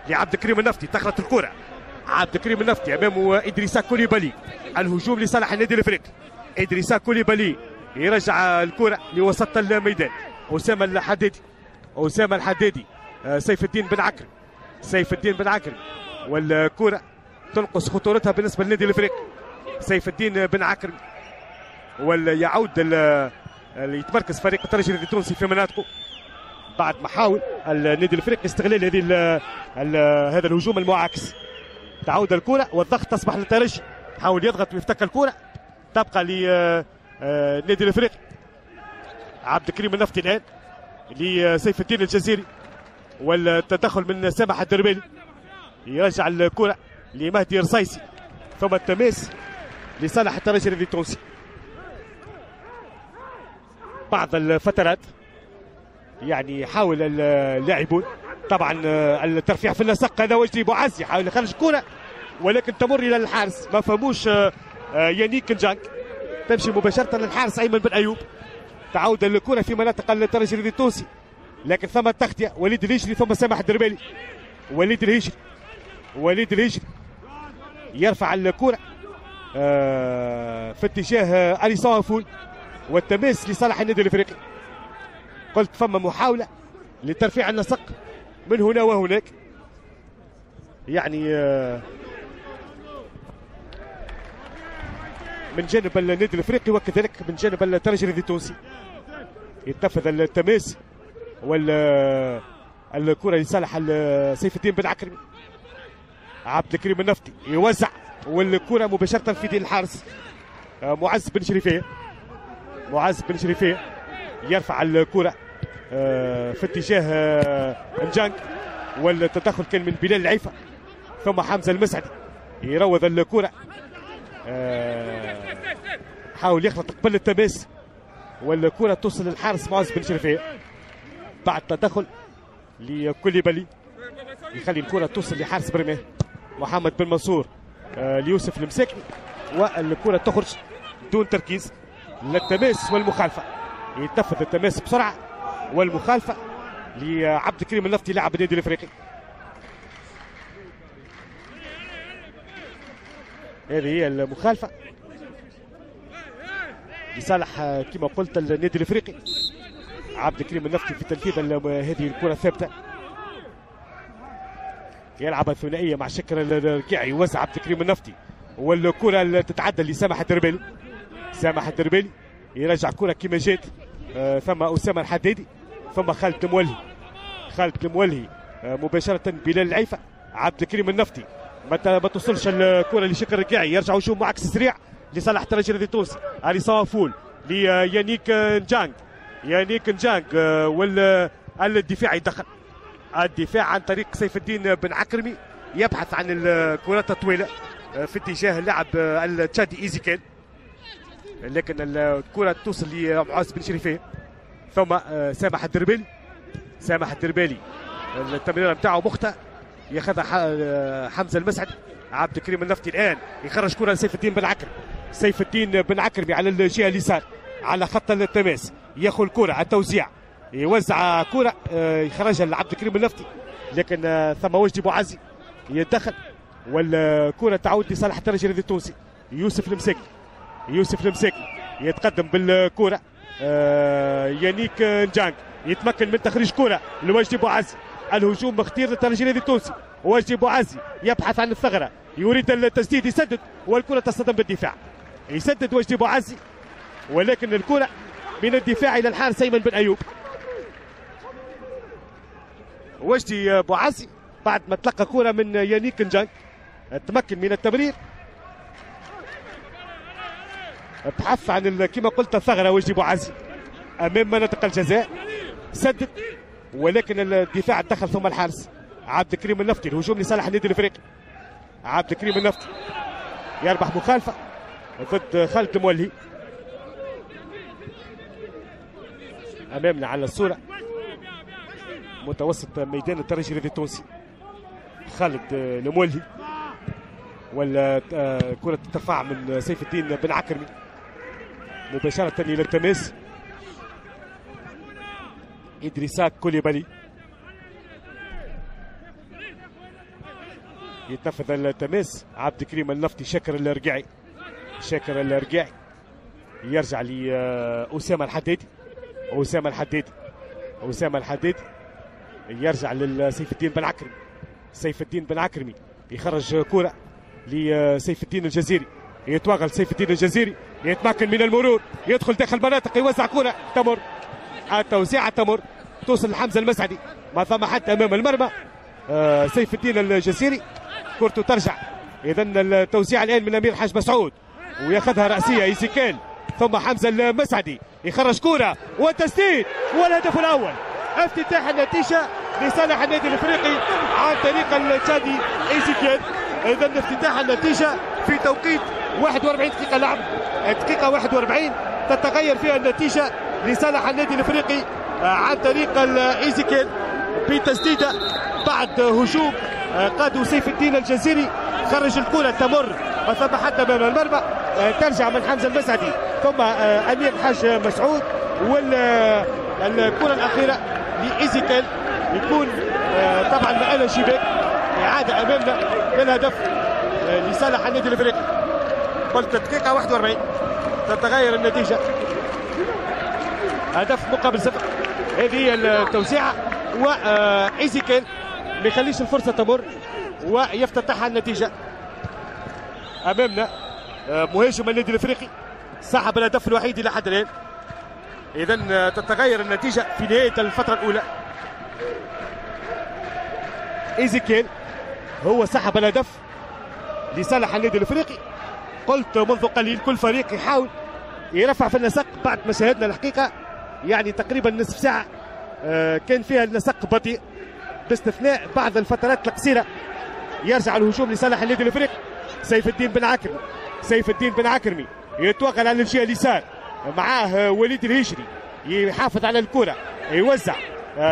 لعبد الكريم النفطي، تخلط الكرة. عبد الكريم النفطي امامه ادريسا كوليبالي، الهجوم لصالح النادي الافريقي. ادريسا كوليبالي يرجع الكرة لوسط الميدان. اسامه الحدادي، اسامه الحدادي سيف الدين بن عكرم، سيف الدين بن عكرم، والكرة تنقص خطورتها بالنسبة للنادي الافريقي. سيف الدين بن عكرم، ويعود يتمركز فريق الترجي الرياضي التونسي في مناطقه بعد محاول النادي الافريقي استغلال هذه هذا الهجوم المعاكس. تعود الكره والضغط تصبح للترجي، حاول يضغط ويفتك الكره، تبقى للنادي الافريقي. عبد الكريم النفطي الان لسيف الدين الجزيري، والتدخل من سامح الدربالي، يرجع الكره لمهدي رصيصي، ثم التماس لصالح الترجي الرياضي التونسي. بعض الفترات يعني يحاول اللاعبون طبعا الترفيع في اللصق. هذا وجدي بوعزي يحاول يخرج كرة، ولكن تمر الى الحارس، ما فهموش يانيك نجانك، تمشي مباشره للحارس ايمن بن ايوب. تعود الكرة في مناطق الترجي الرياضي التونسي، لكن ثم تغطيه وليد الهجري، ثم سامح الدربالي. وليد الهجري، وليد الهجري يرفع الكرة في اتجاه هاريسون فول، والتماس لصالح النادي الافريقي. قلت فما محاولة لترفيع النسق من هنا وهناك، يعني من جانب النادي الافريقي وكذلك من جانب الترجي الرياضي التونسي. يتنفذ التماس والكرة لصالح سيف الدين بن عكرمي. عبد الكريم النفطي يوزع، والكرة مباشرة في يد الحارس معز بن شريفية. معز بن شريفية يرفع الكرة في اتجاه نجانك، والتدخل كان من بلال العيفة، ثم حمزة المسعدي يروض الكرة، حاول يخلط قبل التماس، والكرة توصل للحارس معز بن شريفية بعد تدخل لكوليبالي، يخلي الكرة توصل لحارس برماه محمد بن منصور ليوسف المساكني، والكرة تخرج دون تركيز. للتماس والمخالفة، يتنفذ التماس بسرعة والمخالفة لعبد الكريم النفطي لاعب النادي الافريقي. هذه هي المخالفة لصالح كما قلت النادي الافريقي. عبد الكريم النفطي في تنفيذ هذه الكرة الثابتة. يلعب الثنائية مع شكر الرجاعي، يوزع عبد الكريم النفطي، والكرة تتعدى لسامح الدربالي. سامح الدربالي يرجع كرة كما جات، آه ثم أسامة الحدادي، ثم خالد المولهي. خالد المولهي آه مباشرة بلال العيفة. عبد الكريم النفطي ما توصلش الكرة لشكر الرجاعي، يرجع هجوم معكس سريع لصالح الترجي الرياضي التونسي. هاريسون فول ليانيك نجانج، يانيك نجانج آه والدفاع يدخل. الدفاع عن طريق سيف الدين بن عكرمي يبحث عن الكرات الطويله في اتجاه اللاعب التشادي ايزيكيل، لكن الكره توصل لمعاص بن شريفيه، ثم سامح الدربالي. سامح الدربالي التمريره نتاعو مخطئ، ياخذها حمزه المسعد. عبد الكريم النفطي الان يخرج كره لسيف الدين بن عكرمي. سيف الدين بن عكرمي على الجهه اليسار على خط التماس، ياخذ الكره على التوزيع، يوزع كره يخرجها لعبد الكريم النفطي، لكن ثم وجدي بوعزي يتدخل والكره تعود لصالح الترجي التونسي. يوسف المساكي يوسف المساكي يتقدم بالكره، يانيك نجانك يتمكن من تخريج كره لوجدي بوعزي. الهجوم مختير للترجي التونسي، وجدي بوعزي يبحث عن الثغره، يريد التسديد، يسدد والكره تصطدم بالدفاع. يسدد وجدي بوعزي ولكن الكره من الدفاع الى الحارس ايمن بن ايوب. وجدي بوعزي بعد ما تلقى كره من يانيك نجانك تمكن من التمرير، بحث عن كما قلت الثغره وجدي بوعزي امام منطقه الجزاء، سدد ولكن الدفاع دخل ثم الحارس عبد الكريم النفطي. الهجوم لصالح النادي الافريقي، عبد الكريم النفطي يربح مخالفه ضد خالد مولهي. امامنا على الصوره متوسط ميدان الترجي الرياضي التونسي خالد المولهي، ولا كره ترفع من سيف الدين بن عكرمي مباشره الى التماس إدريسا كوليبالي، يتنفذ التماس عبد الكريم النفطي شاكر الرجاعي، شاكر الرجاعي يرجع لأسامة الحدادي، أسامة الحدادي أسامة الحدادي يرجع لسيف الدين بن عكرمي، سيف الدين بن عكرمي يخرج كرة لسيف الدين الجزيري، يتوغل سيف الدين الجزيري يتمكن من المرور، يدخل داخل المناطق، يوزع كرة تمر، التوزيعة تمر توصل لحمزة المسعدي، ما ثم حد أمام المرمى آه سيف الدين الجزيري، كرته ترجع. إذا التوزيع الآن من أمير حاج مسعود وياخذها رأسية إيزيكيل، ثم حمزة المسعدي يخرج كرة والتسديد والهدف الأول، افتتاح النتيجة لصالح النادي الإفريقي عن طريق التشادي إيزيكيل. إذا افتتاح النتيجة في توقيت واحد وأربعين دقيقة لعب، دقيقة واحد وأربعين تتغير فيها النتيجة لصالح النادي الافريقي عن طريق ايزيكيل بتسديده بعد هجوم قادو سيف الدين الجزيري، خرج الكره تمر ما ثم حتى بين المرمى، ترجع من حمزه المسعدي ثم امير حاج مسعود، والكره الاخيره لايزيكيل يكون طبعا مقالة شباك، اعاده امامنا للهدف لصالح النادي الافريقي. قلت دقيقه واحد وأربعين تتغير النتيجه، هدف مقابل صفر. هذه هي التوزيعه وايزيكيل ما يخليش الفرصه تمر ويفتتحها النتيجه. امامنا مهاجم النادي الافريقي صاحب الهدف الوحيد الى حد الان. اذا تتغير النتيجه في نهايه الفتره الاولى، ايزيكيل هو صاحب الهدف لصالح النادي الافريقي. قلت منذ قليل كل فريق يحاول يرفع في النسق بعد ما شاهدنا الحقيقه يعني تقريبا نصف ساعة كان فيها النسق بطيء باستثناء بعض الفترات القصيرة. يرجع الهجوم لصالح النادي الافريقي، سيف الدين بن عكرمي، سيف الدين بن عكرمي يتوغل على الجهة اليسار، معاه وليد الهجري يحافظ على الكرة يوزع،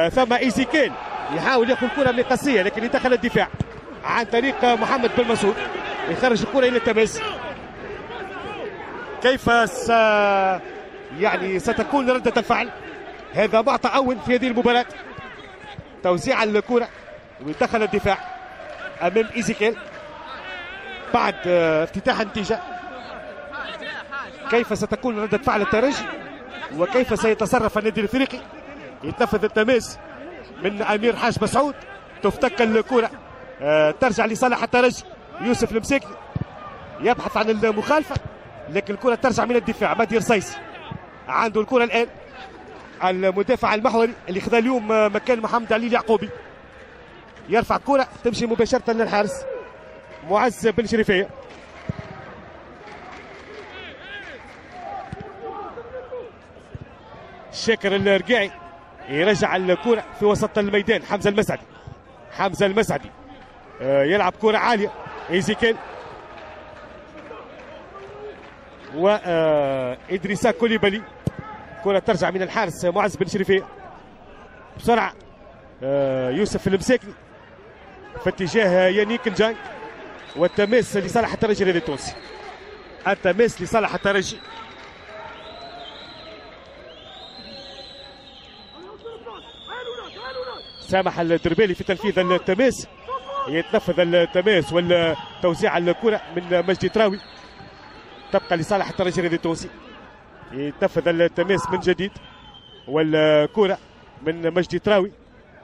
ثم ايزيكيل يحاول ياخذ الكرة من قصية لكن يدخل الدفاع عن طريق محمد بن منصور، يخرج الكرة إلى التماس. كيف س يعني ستكون ردة الفعل؟ هذا معطى أول في هذه المباراة. توزيع الكرة ودخل الدفاع أمام إيزيكيل بعد افتتاح النتيجة. كيف ستكون ردة فعل الترجي وكيف سيتصرف النادي الإفريقي؟ يتنفذ التماس من أمير حاج مسعود، تفتك الكرة ترجع لصالح الترجي. يوسف المساكي يبحث عن المخالفة لكن الكرة ترجع من الدفاع. مهدي رصيصي عنده الكرة الآن، المدافع المحوري اللي خذا اليوم مكان محمد علي اليعقوبي، يرفع كرة تمشي مباشرة للحارس معز بن شريفية. شاكر الرجاعي يرجع الكرة في وسط الميدان، حمزة المسعدي، حمزة المسعدي يلعب كرة عالية، إيزيكيل وإدريسا كوليبالي، كرة ترجع من الحارس معز بن شريفية. بسرعة يوسف المساكني في اتجاه يانيك نجانك والتماس لصالح الترجي التونسي. التماس لصالح الترجي. سامح الدربالي في تنفيذ التماس، يتنفذ التماس والتوزيع الكرة من مجدي تراوي، تبقى لصالح الترجي الرياضي التونسي. يتنفذ التماس من جديد والكرة من مجدي تراوي.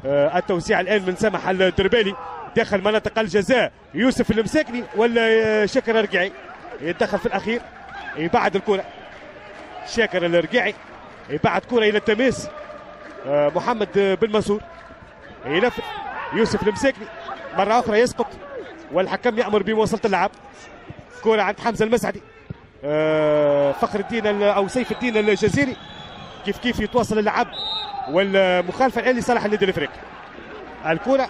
التوسيع الان من سامح الدربالي داخل منطقه الجزاء، يوسف المساكني ولا شاكر الرجعي يتدخل في الاخير، يبعد الكره. شاكر الرجعي يبعد كره الى التماس، محمد بن منصور يلف يوسف المساكني مره اخرى يسقط، والحكم يامر بمواصله اللعب. كره عند حمزه المسعدي، فخر الدين او سيف الدين الجزيري كيف كيف يتواصل اللعب، والمخالفه الان لصالح النادي الافريقي. الكره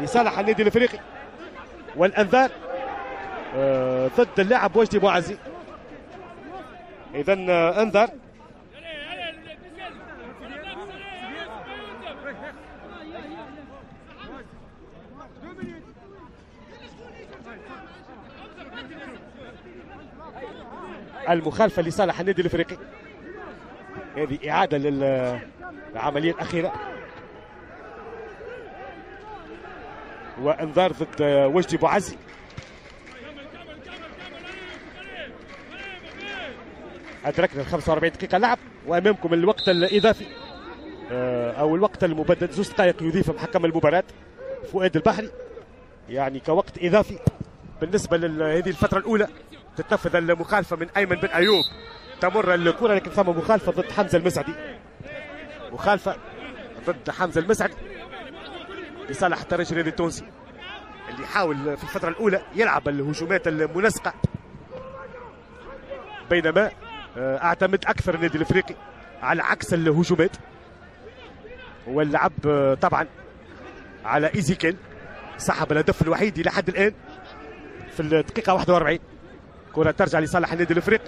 لصالح النادي الافريقي والانذار آه ضد اللاعب وجدي بوعزي. اذا آه انذار المخالفه لصالح النادي الافريقي. هذه اعاده لل العملية الأخيرة وإنذار ضد وجدي بوعزي. أدركنا ال خمسة وأربعين دقيقة لعب وأمامكم الوقت الإضافي أو الوقت المبدد، زوج دقائق يضيف محكم المباراة فؤاد البحري، يعني كوقت إضافي بالنسبة لهذه الفترة الأولى. تتنفذ المخالفة من أيمن بن أيوب، تمر الكرة لكن ثم مخالفة ضد حمزة المسعدي، مخالفة ضد حمزة المسعد لصالح الترجي الرياضي التونسي اللي حاول في الفترة الأولى يلعب الهجومات المنسقة، بينما اعتمد أكثر النادي الإفريقي على عكس الهجومات واللعب طبعا على إيزيكيل. سحب الهدف الوحيد إلى حد الآن في الدقيقة واحد وأربعين. كرة ترجع لصالح النادي الإفريقي،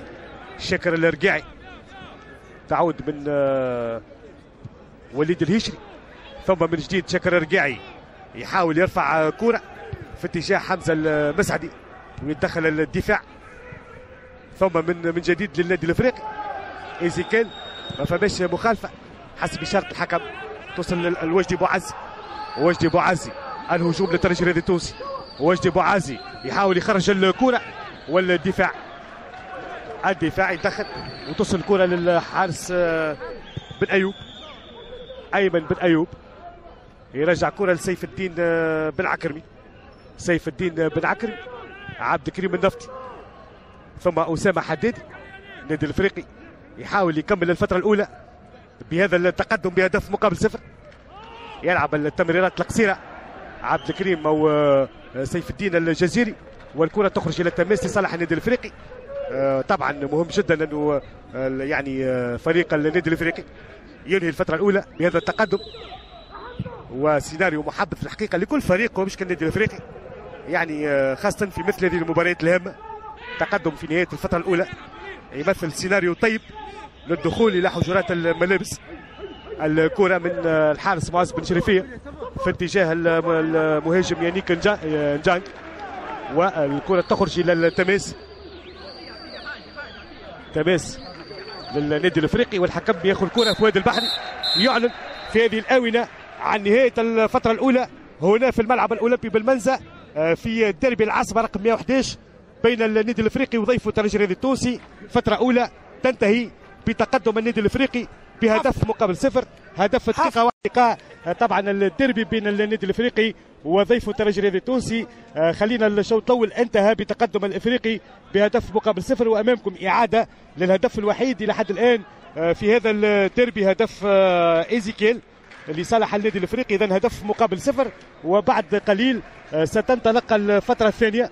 شاكر الرجاعي تعود من وليد الهشري، ثم من جديد شاكر الرجاعي يحاول يرفع كرة في اتجاه حمزة المسعدي ويتدخل الدفاع، ثم من من جديد للنادي الافريقي. ايزيكيل ما فماش مخالفة حسب إشارة الحكم، توصل لوجدي بوعزي. وجدي بوعزي الهجوم للترجي الرياضي التونسي، وجدي بوعزي يحاول يخرج الكرة والدفاع، الدفاع يتدخل وتصل الكرة للحارس بن أيوب. أيمن بن أيوب يرجع كرة لسيف الدين بن عكرمي، سيف الدين بن عكرمي، عبد الكريم النفطي، ثم أسامة حدادي. النادي الإفريقي يحاول يكمل الفترة الأولى بهذا التقدم بهدف مقابل صفر، يلعب التمريرات القصيرة عبد الكريم أو سيف الدين الجزيري، والكرة تخرج إلى التماس لصالح النادي الإفريقي. طبعا مهم جدا أنه يعني فريق النادي الإفريقي ينهي الفترة الأولى بهذا التقدم، وسيناريو محبط في الحقيقة لكل فريق ومش كالنادي الأفريقي، يعني خاصة في مثل هذه المباريات الهامة. تقدم في نهاية الفترة الأولى يمثل سيناريو طيب للدخول إلى حجرات الملابس. الكرة من الحارس معز بن شريفية في اتجاه المهاجم يانيك نجانك، والكرة تخرج إلى التماس، تماس للنادي الافريقي، والحكم ياخذ كرة. فؤاد البحري يعلن في هذه الاونه عن نهايه الفتره الاولى هنا في الملعب الاولمبي بالمنزه في ديربي العاصمه رقم مئة وأحد عشر بين النادي الافريقي وضيفه الترجي الرياضي التونسي. فتره اولى تنتهي بتقدم النادي الافريقي بهدف مقابل صفر، هدف الدقيقه واحد. طبعا الديربي بين النادي الافريقي وضيفه الترجي الرياضي التونسي، خلينا الشوط الاول انتهى بتقدم الافريقي بهدف مقابل صفر، وامامكم اعاده للهدف الوحيد الى حد الان في هذا الديربي، هدف ايزيكيل لصالح النادي الافريقي. اذا هدف مقابل صفر، وبعد قليل ستنطلق الفتره الثانيه.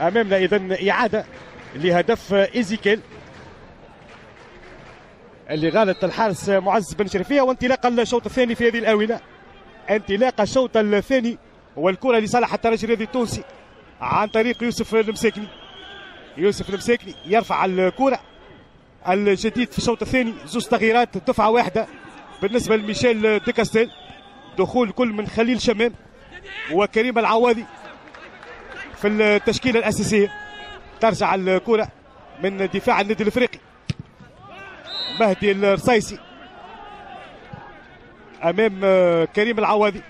امامنا اذا اعاده لهدف ايزيكيل اللي غالط الحارس معز بن شريفية، وانطلاق الشوط الثاني في هذه الآونة، انطلاق الشوط الثاني والكرة لصالح الترجي الرياضي التونسي عن طريق يوسف المساكني. يوسف المساكني يرفع الكرة. الجديد في الشوط الثاني زوج تغييرات، دفعة واحدة بالنسبة لميشيل دوكاستيل، دخول كل من خليل شمام وكريم العوادي، في التشكيله الاساسيه. ترجع الكره من دفاع النادي الافريقي. مهدي الرصيصي امام كريم العوادي.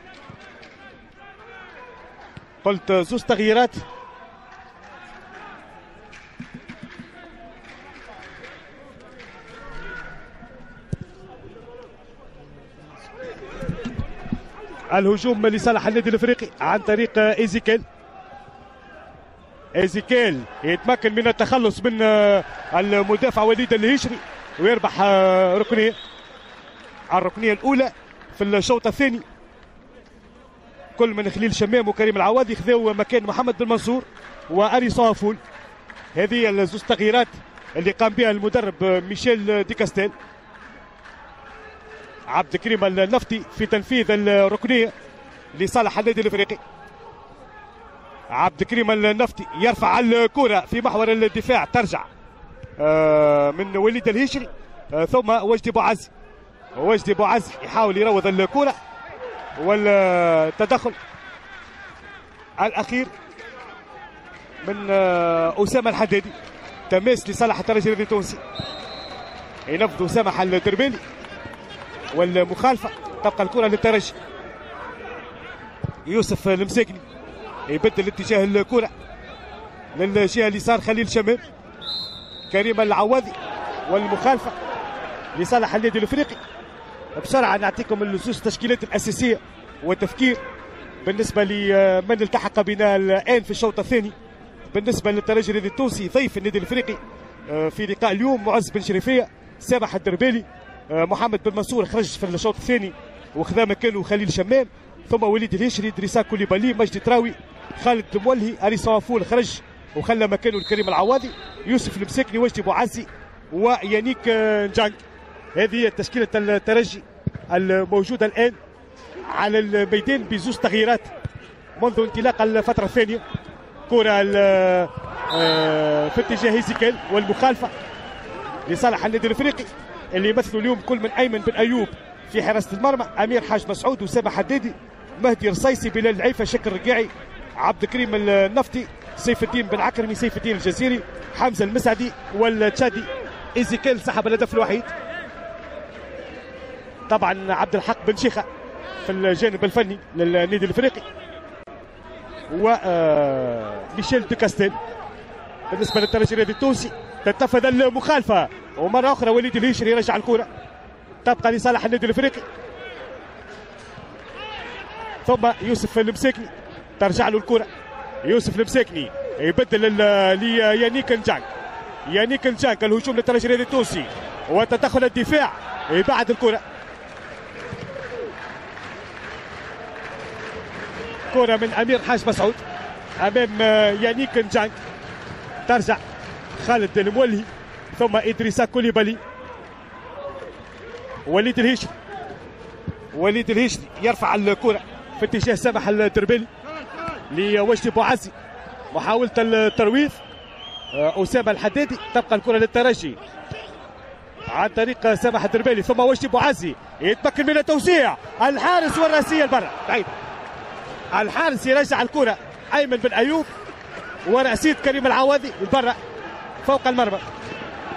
قلت زوج تغييرات الهجوم لصالح النادي الافريقي عن طريق ايزيكيل. ايزيكيل يتمكن من التخلص من المدافع وليد الهشري ويربح ركنيه، الركنيه الاولى في الشوط الثاني. كل من خليل شمام وكريم العوادي خذوا مكان محمد بن منصور واريسون عفول. هذه الزوج تغييرات اللي قام بها المدرب ميشيل ديكاستيل. عبد الكريم النفطي في تنفيذ الركنيه لصالح النادي الافريقي. عبد الكريم النفطي يرفع الكره في محور الدفاع، ترجع من وليد الهشري ثم وجدي بوعزي. وجدي بوعزي يحاول يروض الكره والتدخل الاخير من اسامه الحدادي. تماس لصالح الترجي التونسي، ينفذ سامح الدربالي والمخالفه، تبقى الكره للترجي. يوسف المساكني يبدل اتجاه الكره للجهه اليسار، خليل شمام، كريم العوادي والمخالفه لصالح النادي الافريقي. بسرعه نعطيكم اللصوص التشكيلات الاساسيه والتفكير بالنسبه لمن التحق بنا الان في الشوط الثاني. بالنسبه للترجي الرياضي التونسي ضيف النادي الافريقي في لقاء اليوم، معز بن شريفيه، سامح الدربالي، محمد بن منصور خرج في الشوط الثاني وخذا مكانه خليل شمام، ثم وليد الهشري، ادريسا كوليبالي، مجدي تراوي، خالد مولهي، اريسون عفول خرج وخلى مكانه الكريم العوادي، يوسف المساكني، وجدي بوعزي ويانيك نجانك. هذه هي تشكيله الترجي الموجوده الان على الميدان بزوج تغييرات منذ انطلاق الفتره الثانيه. كره في اتجاه هيزيكال والمخالفه لصالح النادي الافريقي اللي يمثلوا اليوم كل من ايمن بن ايوب في حراسه المرمى، امير حاج مسعود وسامح حدادي، مهدي رصيصي، بلال العيفه، شاكر رجاعي، عبد الكريم النفطي، سيف الدين بن عكرمي، سيف الدين الجزيري، حمزه المسعدي والتشادي. ايزيكيل سحب الهدف الوحيد. طبعا عبد الحق بن شيخه في الجانب الفني للنادي الافريقي و ميشيل دوكاستيل. بالنسبه للترجي الرياضي التونسي تتفادى المخالفه ومره اخرى وليد الهيشري يرجع الكره، تبقى لصالح النادي الافريقي. ثم يوسف المساكني ترجع له الكره. يوسف المساكني يبدل ليانيك نجانك. يانيك نجانك الهجوم للترجي الرياضي التونسي وتدخل الدفاع، يبعد الكره. كره من امير حاج مسعود امام يانيك نجانك، ترجع خالد المولهي ثم إدريسا كوليبالي. وليد الهشري، وليد الهشري يرفع الكرة في اتجاه سامح الدربالي لوجدي بوعزي، محاولة الترويض أسامة الحدادي، تبقى الكرة للترجي عن طريق سامح الدربالي ثم وجدي بوعزي يتمكن من التوزيع، الحارس والراسية لبرا بعيد. الحارس يرجع الكرة، أيمن بن أيوب، ورأسية كريم العوادي لبرا فوق المرمى.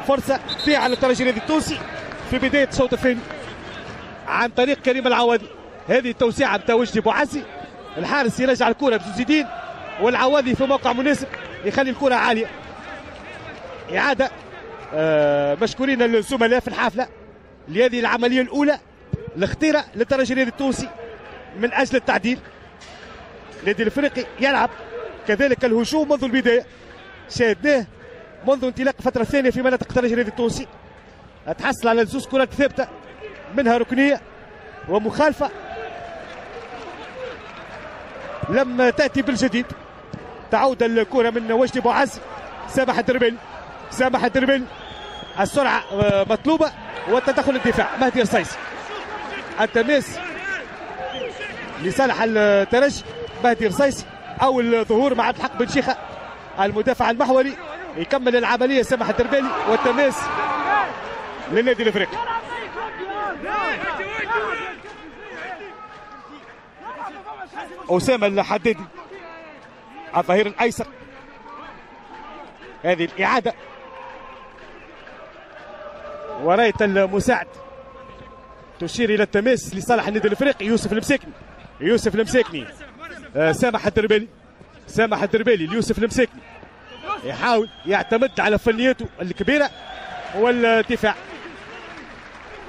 فرصة فيها على الترجي الرياضي التونسي في بداية الشوط الثاني عن طريق كريم العوادي. هذه التوسيعة بتاع وجدي بوعزي، الحارس يرجع الكرة بزوز يدين والعوادي في موقع مناسب يخلي الكرة عالية. إعادة آه مشكورين الزملاء في الحافلة لهذه العملية الأولى الخطيرة للترجي الرياضي التونسي من أجل التعديل. النادي الأفريقي يلعب كذلك الهجوم منذ البداية، شاهدناه منذ انطلاق الفترة الثانية في مناطق الترجي الرياضي التونسي. تحصل على زوج كرات ثابتة منها ركنية ومخالفة لم تأتي بالجديد. تعود الكرة من وجدي بوعزي، سامح الدربالي، سامح الدربالي، السرعة مطلوبة والتدخل الدفاع، مهدي رصيصي، التماس لصالح الترجي، مهدي رصيصي أول ظهور مع عبد الحق بن شيخة المدافع المحوري. يكمل العمليه سامح الدربالي والتماس للنادي الافريقي. اسامه الحدادي الظهير الايسر. هذه الاعاده ورايت المساعد تشير الى التماس لصالح النادي الافريقي. يوسف المساكني يوسف المساكني آه سامح الدربالي سامح الدربالي ليوسف المساكني يحاول يعتمد على فنياته الكبيره والدفاع.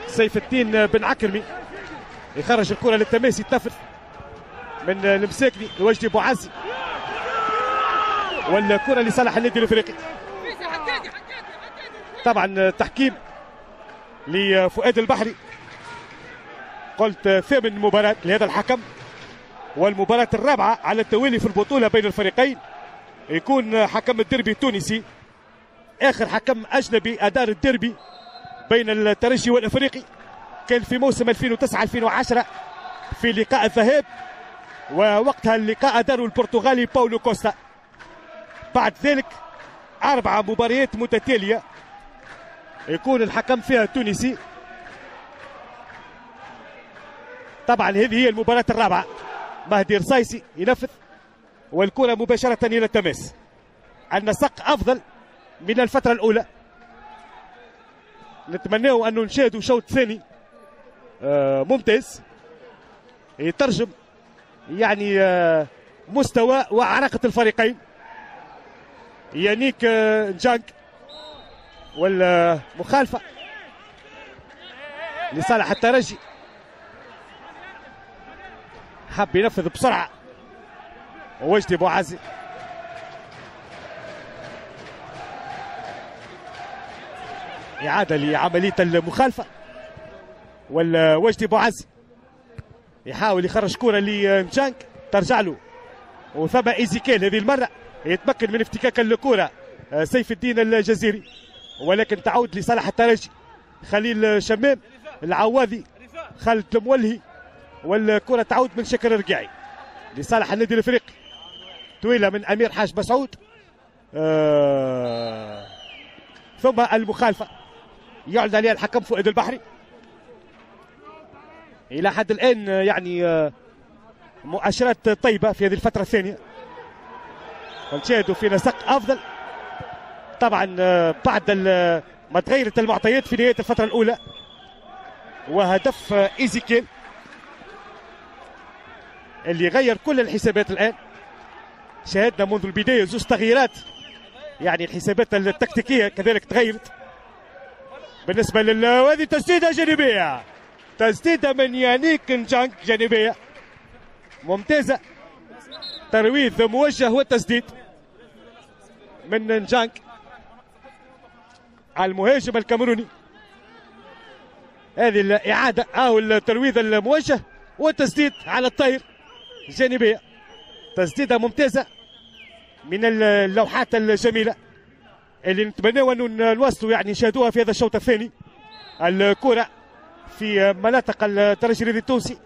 سيف الدين بن عكرمي يخرج الكره للتماس، يتنفذ من المساكني لوجدي بوعزي، والكره لصالح النادي الافريقي. طبعا تحكيم لفؤاد البحري، قلت ثامن مباراة لهذا الحكم والمباراة الرابعة على التوالي في البطولة بين الفريقين. يكون حكم الديربي التونسي آخر حكم أجنبي أدار الديربي بين الترجي والأفريقي، كان في موسم ألفين وتسعة ألفين وعشرة في لقاء الذهاب، ووقتها اللقاء أداره البرتغالي باولو كوستا. بعد ذلك أربع مباريات متتالية يكون الحكم فيها التونسي. طبعا هذه هي المباراة الرابعة. مهدي رصايسي ينفذ والكرة مباشرة إلى التماس. النسق أفضل من الفترة الأولى، نتمناه أنه نشاهدوا شوط ثاني ممتاز يترجم يعني مستوى وعلاقة الفريقين. يانيك نجانك والمخالفة لصالح الترجي، حب ينفذ بسرعة وجدي بوعزي. إعادة لعملية المخالفة، والوجدي بوعزي يحاول يخرج كرة لنجانك ترجع له، وثم إيزيكيل هذه المرة يتمكن من افتكاك الكرة سيف الدين الجزيري، ولكن تعود لصالح الترجي. خليل شمام العواضي خالد مولهي، والكرة تعود من شكر رجعي لصالح النادي الافريقي. طويلة من امير حاج مسعود، آه ثم المخالفة يعلن عليها الحكم فؤاد البحري. الى حد الان يعني آه مؤشرات طيبة في هذه الفترة الثانية، نشاهدوا في نسق افضل. طبعا آه بعد ما تغيرت المعطيات في نهاية الفترة الاولى، وهدف آه ايزيكيل اللي غير كل الحسابات. الآن شاهدنا منذ البداية زوج تغييرات، يعني الحسابات التكتيكية كذلك تغيرت بالنسبة لل وهذه تسديدة جانبية، تسديدة من يانيك نجانك جانبية ممتازة، ترويض موجه والتسديد من نجانك على المهاجم الكاميروني. هذه الإعادة أو الترويض الموجه والتسديد على الطير جانبية، تسديدة ممتازة من اللوحات الجميلة اللي نتمناو أنه نواصلوا يعني نشاهدوها في هذا الشوط الثاني. الكرة في مناطق الترجي الرياضي التونسي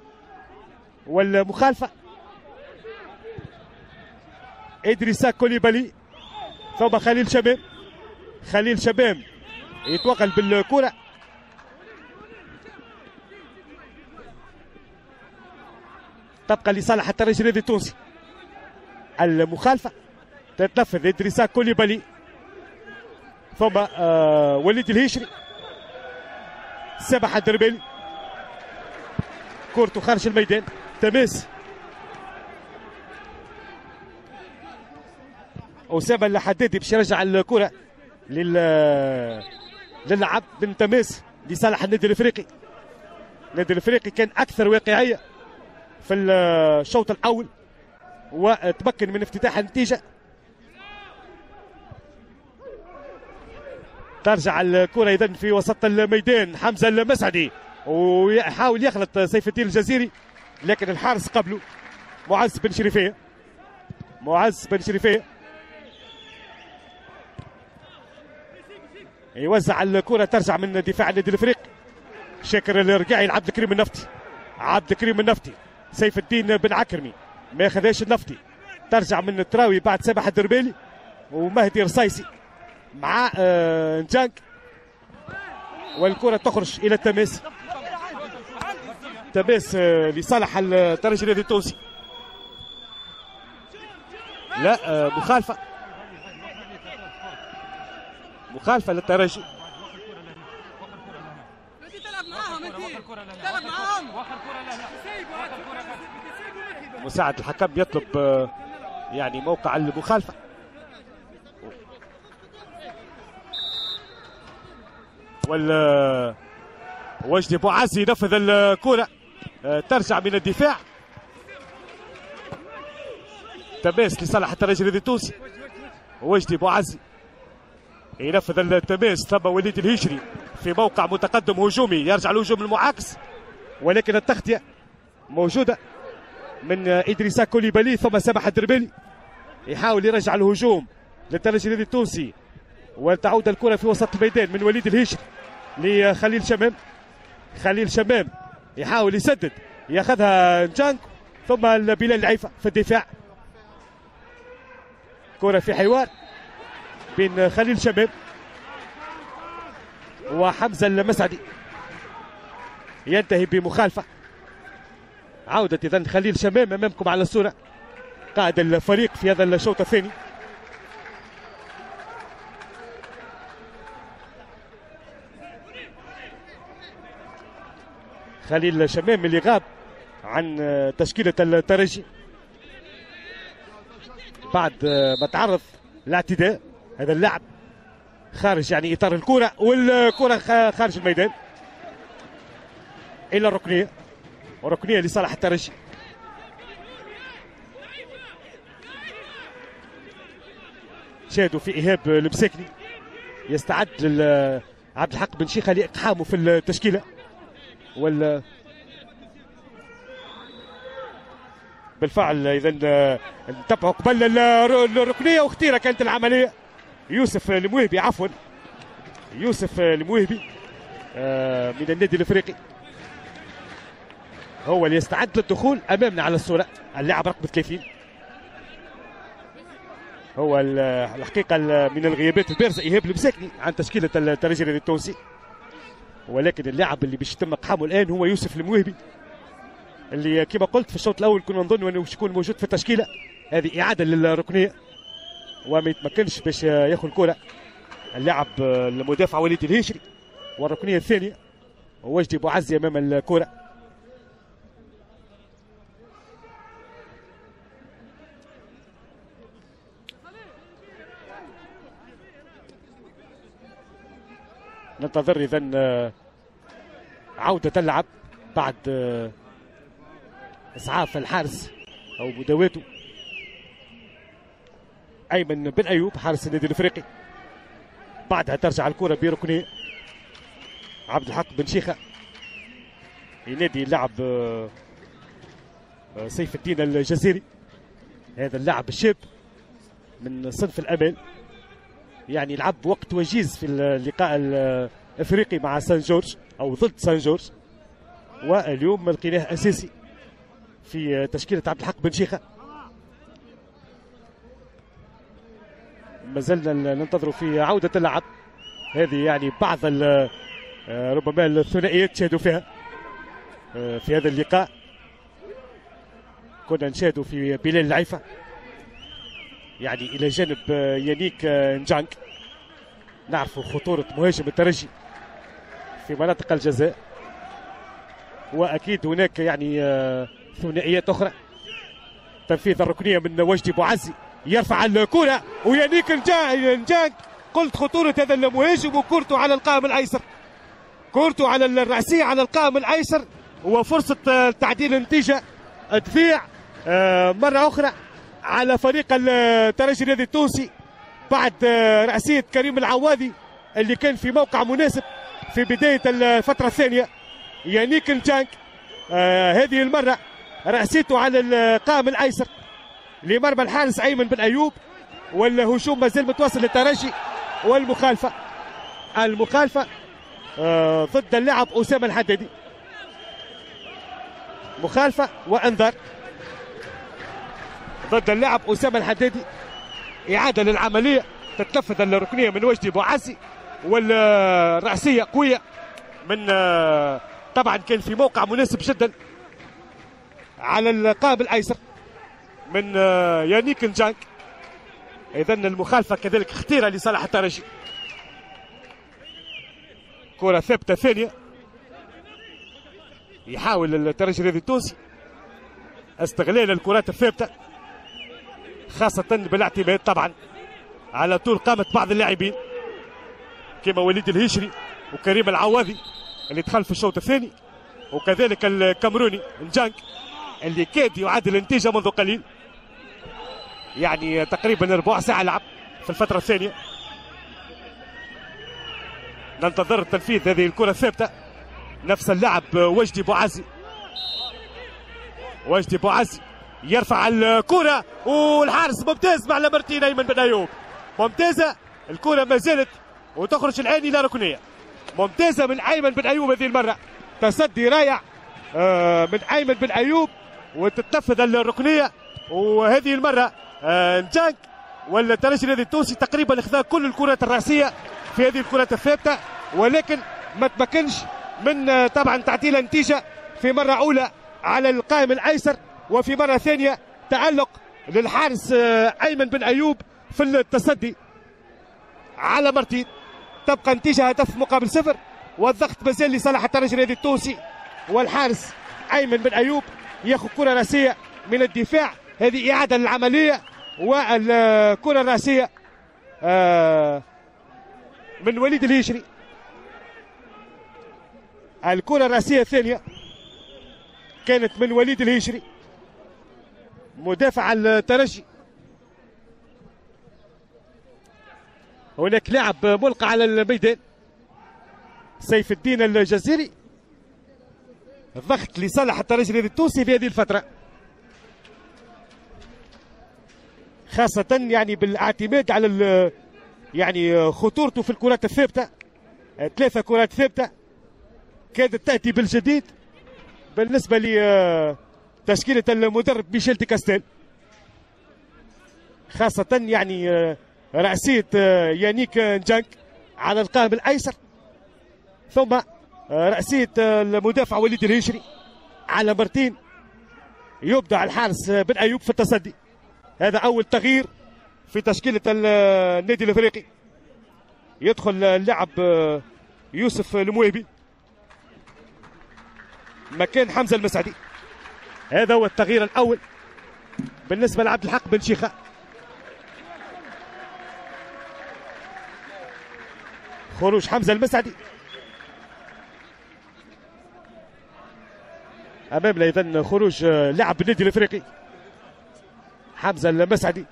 والمخالفة إدريسا كوليبالي، ثم خليل شباب خليل شباب يتوغل بالكرة. تبقى لصالح الترجي الرياضي التونسي المخالفه، تتنفذ إدريسا كوليبالي، ثم آه وليد الهيشري سبح الدربالي، كورته خارج الميدان. تماس أسامة الحدادي باش يرجع الكره لل للعب بن تماس لصالح النادي الافريقي. النادي الافريقي كان اكثر واقعيه في الشوط الأول وتمكن من افتتاح النتيجة. ترجع الكرة إذا في وسط الميدان، حمزة المسعدي ويحاول يخلط سيف الدين الجزيري، لكن الحارس قبله معز بن شريفية معز بن شريفية يوزع الكرة. ترجع من دفاع النادي الإفريقي، شاكر الرجاعي لعبد الكريم النفطي عبد الكريم النفطي سيف الدين بن عكرمي ما خذاش النفطي. ترجع من التراوي بعد سبح الدربالي ومهدي رصايسي مع آه نجانك، والكره تخرج الى التماس. تماس آه لصالح الترجي الرياضي التونسي. لا مخالفه مخالفه للترجي. مساعد الحكم يطلب يعني موقع المخالفه. وال وجدي بوعزي ينفذ الكره ترجع من الدفاع. تماس لصالح الترجي التونسي. وجدي بوعزي ينفذ التماس، ثم وليد الهجري في موقع متقدم هجومي، يرجع الهجوم المعاكس ولكن التغطيه موجوده من إدريسا كوليبالي. ثم سامح الدربالي يحاول يرجع الهجوم للترجي النادي التونسي، وتعود الكره في وسط الميدان من وليد الهجري لخليل شمام. خليل شمام يحاول يسدد، ياخذها نجانكو، ثم بلال العيفة في الدفاع. كره في حوار بين خليل شمام وحمزه المسعدي، ينتهي بمخالفه. عوده اذا خليل شمام امامكم على الصوره، قائد الفريق في هذا الشوط الثاني. خليل شمام اللي غاب عن تشكيله الترجي بعد ما تعرض لاعتداء، هذا اللاعب خارج يعني اطار الكره، والكره خارج الميدان الى الركنيه، وركنيه لصالح الترجي. شاهدوا في ايهاب المساكني يستعد عبد الحق بن شيخه لاقحامه في التشكيله. وال بالفعل اذا انتبهوا قبل الركنيه واختيره كانت العمليه. يوسف الموهبي عفوا يوسف الموهبي من النادي الافريقي هو اللي يستعد للدخول امامنا على الصوره، اللاعب رقم ثلاثين. هو الحقيقه من الغيابات البارزه ايهاب المساكني عن تشكيله الترجي الرياضي التونسي، ولكن اللاعب اللي باش يتم اقحامه الان هو يوسف الموهبي، اللي كما قلت في الشوط الاول كنا نظن انه باش يكون موجود في التشكيله. هذه اعاده للركنيه وما يتمكنش باش ياخذ الكره اللاعب المدافع وليد الهيشري. والركنيه الثانيه وجدي بوعزي امام الكره. ننتظر اذا عوده اللعب بعد اسعاف الحارس او بدواته ايمن بن ايوب حارس النادي الافريقي. بعدها ترجع الكره بركنيه، عبد الحق بن شيخه ينادي اللاعب سيف الدين الجزيري، هذا اللاعب الشاب من صنف الامل، يعني لعب وقت وجيز في اللقاء الافريقي مع سان جورج او ضد سان جورج، واليوم لقيناه اساسي في تشكيله عبد الحق بن شيخه. ما زلنا ننتظر في عوده اللعب، هذه يعني بعض ربما الثنائيات شاهدوا فيها في هذا اللقاء. كنا نشاهدوا في بلال العيفه يعني الى جانب يانيك نجانك، نعرفوا خطوره مهاجم الترجي في مناطق الجزاء، واكيد هناك يعني ثنائيات اخرى. تنفيذ الركنيه من وجدي بوعزي، يرفع الكره ويانيك نجانك. قلت خطوره هذا المهاجم، وكرته على القائم الايسر، كرته على الراسيه على القائم الايسر، وفرصه تعديل النتيجه تضيع مره اخرى على فريق الترجي الرياضي التونسي بعد رأسية كريم العوادي اللي كان في موقع مناسب في بداية الفترة الثانية. يانيك نجانك آه هذه المرة رأسيته على القائم الأيسر لمرمى الحارس أيمن بن أيوب، والهجوم مازال متواصل للترجي. والمخالفة المخالفة آه ضد اللاعب أسامة الحدادي، مخالفة وأنذار ضد اللاعب أسامة الحدادي. إعادة للعملية، تتنفذ الركنية من وجدي بوعزي، والرأسية قوية من طبعا كان في موقع مناسب جدا على القائم الأيسر من يانيك نجانك. اذا المخالفه كذلك خطيره لصالح الترجي. كره ثابته ثانيه يحاول الترجي الرياضي التونسي استغلال الكرات الثابته خاصه بالاعتماد طبعا على طول قامت بعض اللاعبين كما وليد الهشري وكريم العواضي اللي دخل في الشوط الثاني وكذلك الكامروني نجانك اللي كاد يعادل النتيجه منذ قليل، يعني تقريبا ربع ساعه لعب في الفتره الثانيه. ننتظر تنفيذ هذه الكره الثابته. نفس اللاعب وجدي بوعزي، وجدي بوعزي يرفع الكره والحارس ممتاز مع لامارتين ايمن بن ايوب، ممتازه الكره ما زالت وتخرج الان الى ركنيه. ممتازه من ايمن بن ايوب هذه المره، تصدي رائع من ايمن بن ايوب وتتنفذ الركنيه. وهذه المره نجانك والترجي الرياضي التونسي تقريبا اخذ كل الكرات الراسيه في هذه الكرات الثابته، ولكن ما تمكنش من طبعا تعطيل النتيجه في مره اولى على القائم الايسر، وفي مره ثانيه تالق للحارس ايمن بن ايوب في التصدي على مرتين. تبقى النتيجه هدف مقابل صفر، والضغط مازال لصالح الترجي الرياضي التونسي، والحارس ايمن بن ايوب ياخذ كره راسيه من الدفاع. هذه اعاده للعمليه، والكره الراسيه من وليد الهشري. الكره الراسيه الثانيه كانت من وليد الهشري مدافع الترجي. هناك لاعب ملقى على الميدان سيف الدين الجزيري. الضغط لصالح الترجي الرياضي التونسي في هذه الفترة، خاصة يعني بالاعتماد على يعني خطورته في الكرات الثابتة. ثلاثة كرات ثابتة كادت تأتي بالجديد بالنسبة لتشكيلة المدرب ميشيل ديكاستيل، خاصة يعني رأسية يانيك نجانك على القائم الأيسر، ثم رأسية المدافع وليد الهشري على مرتين. يبدع الحارس بن أيوب في التصدي. هذا أول تغيير في تشكيلة النادي الأفريقي. يدخل اللاعب يوسف المويبي مكان حمزة المسعدي. هذا هو التغيير الأول بالنسبة لعبد الحق بن شيخة. خروج حمزة المسعدي امامنا، اذا خروج لاعب النادي الافريقي حمزه المسعدي.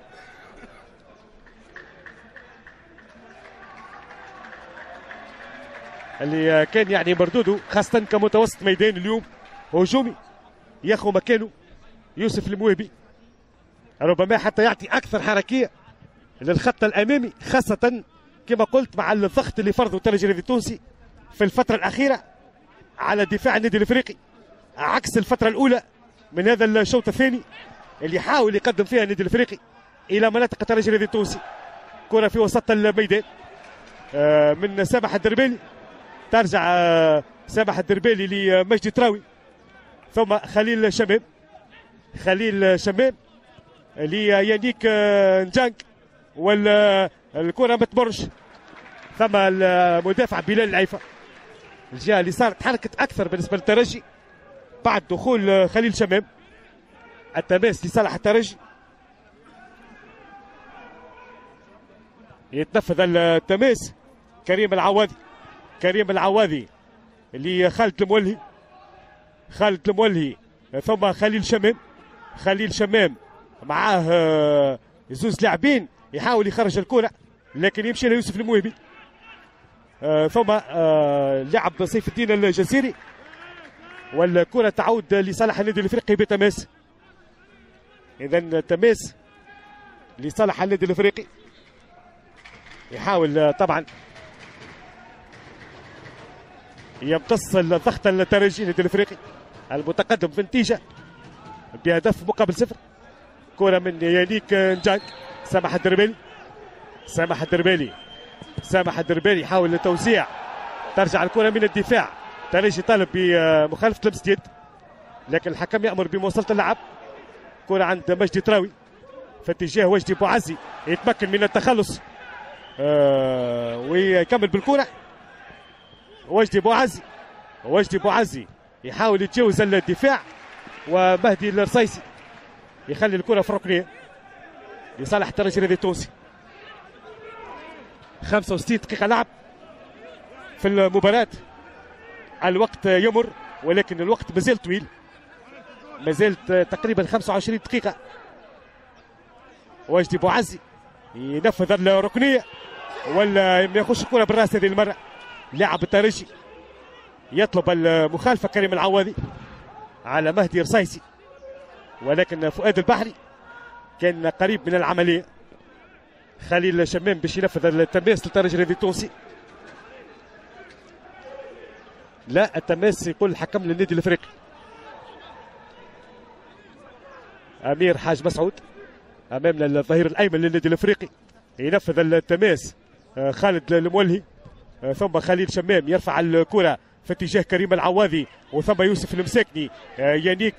اللي كان يعني مردوده خاصه كمتوسط ميدان اليوم هجومي، ياخذ مكانه يوسف الموهبي، ربما حتى يعطي اكثر حركيه للخط الامامي، خاصه كما قلت مع الضغط اللي فرضه الترجي الرياضي التونسي في الفتره الاخيره على دفاع النادي الافريقي، عكس الفترة الأولى من هذا الشوط الثاني اللي حاول يقدم فيها النادي الأفريقي إلى مناطق الترجي الرياضي التونسي. كرة في وسط الميدان من سامح الدربالي، ترجع سامح الدربالي لمجدي تراوي، ثم خليل شمام، خليل شمام ليانيك نجانك، والكرة ما تمرش. ثم المدافع بلال العيفة، الجهة اللي صارت تحركت أكثر بالنسبة للترجي بعد دخول خليل شمام. التماس لصالح الترجي، يتنفذ التماس كريم العواضي، كريم العواضي لخالد المولهي، خالد المولهي ثم خليل شمام، خليل شمام معاه زوز لاعبين يحاول يخرج الكرة لكن يمشي ليوسف الموهبي، ثم لعب سيف الدين الجزيري، والكرة تعود لصالح النادي الافريقي بتماس. اذا تماس لصالح النادي الافريقي، يحاول طبعا يمتص الضغط الترجي النادي الافريقي المتقدم في النتيجة بهدف مقابل صفر. كرة من يانيك نجانك، سامح الدربالي، سامح الدربالي، سامح الدربالي يحاول التوزيع، ترجع الكرة من الدفاع، الترجي طالب بمخالفة لمس يد لكن الحكم يأمر بمواصلة اللعب. كرة عند مجدي تراوي، في اتجاه وجدي بوعزي، يتمكن من التخلص آه ويكمل بالكرة. وجدي بوعزي وجدي بوعزي يحاول يتجاوز الدفاع، ومهدي الرصيصي يخلي الكرة في الركنية لصالح الترجي التونسي. خمسة وستين دقيقة لعب في المباراة، الوقت يمر ولكن الوقت مازال طويل، مازال تقريبا خمسة وعشرين دقيقة. وجدي بوعزي ينفذ الركنية ولا ما ياخذش الكرة بالراس هذه المرة، لاعب الترجي يطلب المخالفة كريم العوادي على مهدي رصيصي، ولكن فؤاد البحري كان قريب من العملية. خليل شمام باش ينفذ التماس للترجي الرياضي التونسي، لا التماس يقول الحكم للنادي الافريقي. امير حاج مسعود امامنا الظهير الايمن للنادي الافريقي، ينفذ التماس خالد المولهي، ثم خليل شمام يرفع الكره في اتجاه كريم العواضي، وثم يوسف المساكني يانيك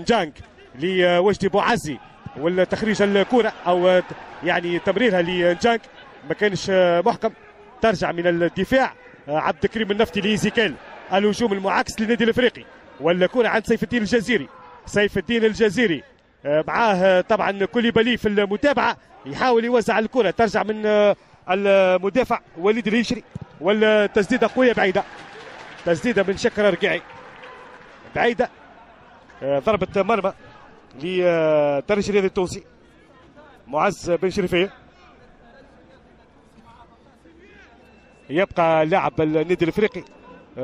نجانك لوجدي بوعزي، والتخريج الكره او يعني تمريرها لنجانك ما كانش محكم. ترجع من الدفاع عبد الكريم النفطي لإيزيكيل، الهجوم المعاكس للنادي الافريقي، والكره عند سيف الدين الجزيري. سيف الدين الجزيري معاه طبعا كوليبالي في المتابعه، يحاول يوزع الكره. ترجع من المدافع وليد الهجري، والتسديده قويه بعيده، تسديده من شكر رجعي بعيده، ضربه مرمى للترجي الرياضي التونسي. معز بن شريفيه يبقى لاعب النادي الافريقي.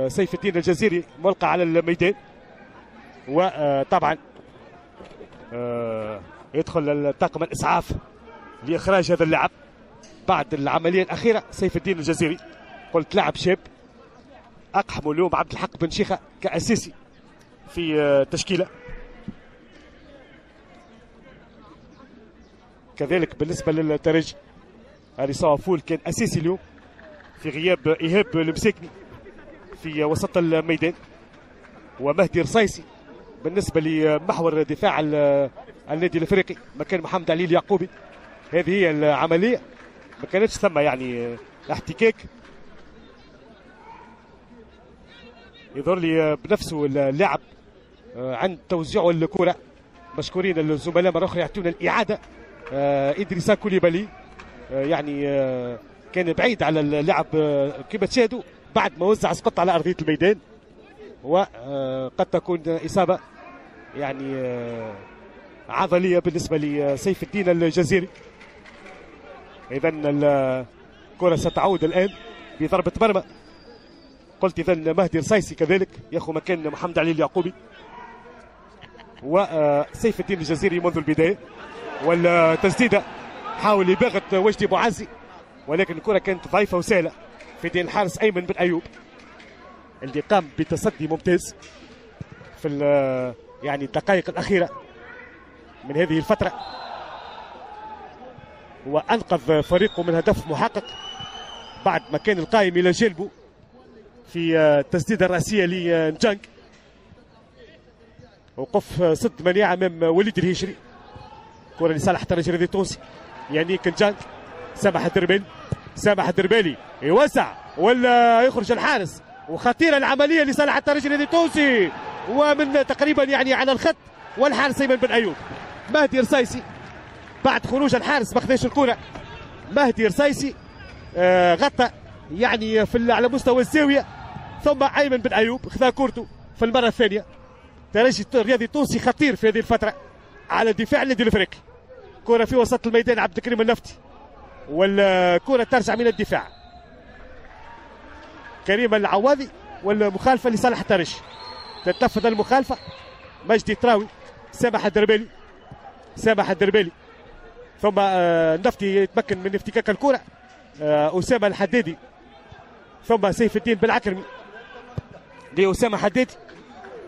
سيف الدين الجزيري ملقى على الميدان، وطبعا يدخل الطاقم الاسعاف لاخراج هذا اللاعب بعد العمليه الاخيره. سيف الدين الجزيري قلت لاعب شاب، اقحم اليوم عبد الحق بن شيخه كاساسي في تشكيله. كذلك بالنسبه للترجي هاريسون عفول كان اساسي اليوم في غياب ايهاب المساكني في وسط الميدان، ومهدي رصيصي بالنسبه لمحور دفاع النادي الافريقي مكان محمد علي اليعقوبي. هذه هي العمليه، ما كانتش ثم يعني احتكاك، يظهر لي بنفسه اللاعب عند توزيعه الكره. مشكورين الزملاء مره اخرى يعطونا الاعاده. إدريسا كوليبالي يعني كان بعيد على اللعب كما تشاهدوا بعد ما وزع، سقط على ارضيه الميدان، وقد تكون اصابه يعني عضليه بالنسبه لسيف الدين الجزيري. اذا الكره ستعود الان بضربه مرمى. قلت اذا مهدي رصيصي كذلك ياخذ مكان محمد علي اليعقوبي، وسيف الدين الجزيري منذ البدايه. والتسديده حاول يباغت وجدي بوعزي، ولكن الكره كانت ضعيفه وسهله في دين الحارس ايمن بن ايوب اللي قام بتصدي ممتاز في يعني الدقائق الاخيره من هذه الفتره، وانقذ فريقه من هدف محقق بعد ما كان القائم الى جانبه في التسديده الراسيه لنجانك. وقف صد منيع امام وليد الهجري، كرة لصالح الترجي الرياضي التونسي. يانيك نجانك، سامح الدربالي، سامح الدربالي يوسع ولا يخرج الحارس، وخطيرة العملية لصالح الترجي الرياضي التونسي، ومن تقريبا يعني على الخط، والحارس ايمن بن ايوب. مهدي رصيصي بعد خروج الحارس ما خداش الكرة. مهدي رصيصي آه غطى يعني في على مستوى الزاوية، ثم ايمن بن ايوب خذا كورته في المرة الثانية. الترجي الرياضي التونسي خطير في هذه الفترة على دفاع النادي الافريقي. كرة في وسط الميدان عبد الكريم النفطي، والكرة ترجع من الدفاع كريم العواضي، والمخالفة لصالح الترجي. تتنفذ المخالفة مجدي تراوي، سامح الدربالي، سامح الدربالي، ثم النفطي يتمكن من افتكاك الكرة. أسامة الحدادي، ثم سيف الدين بن عكرمي لأسامة الحدادي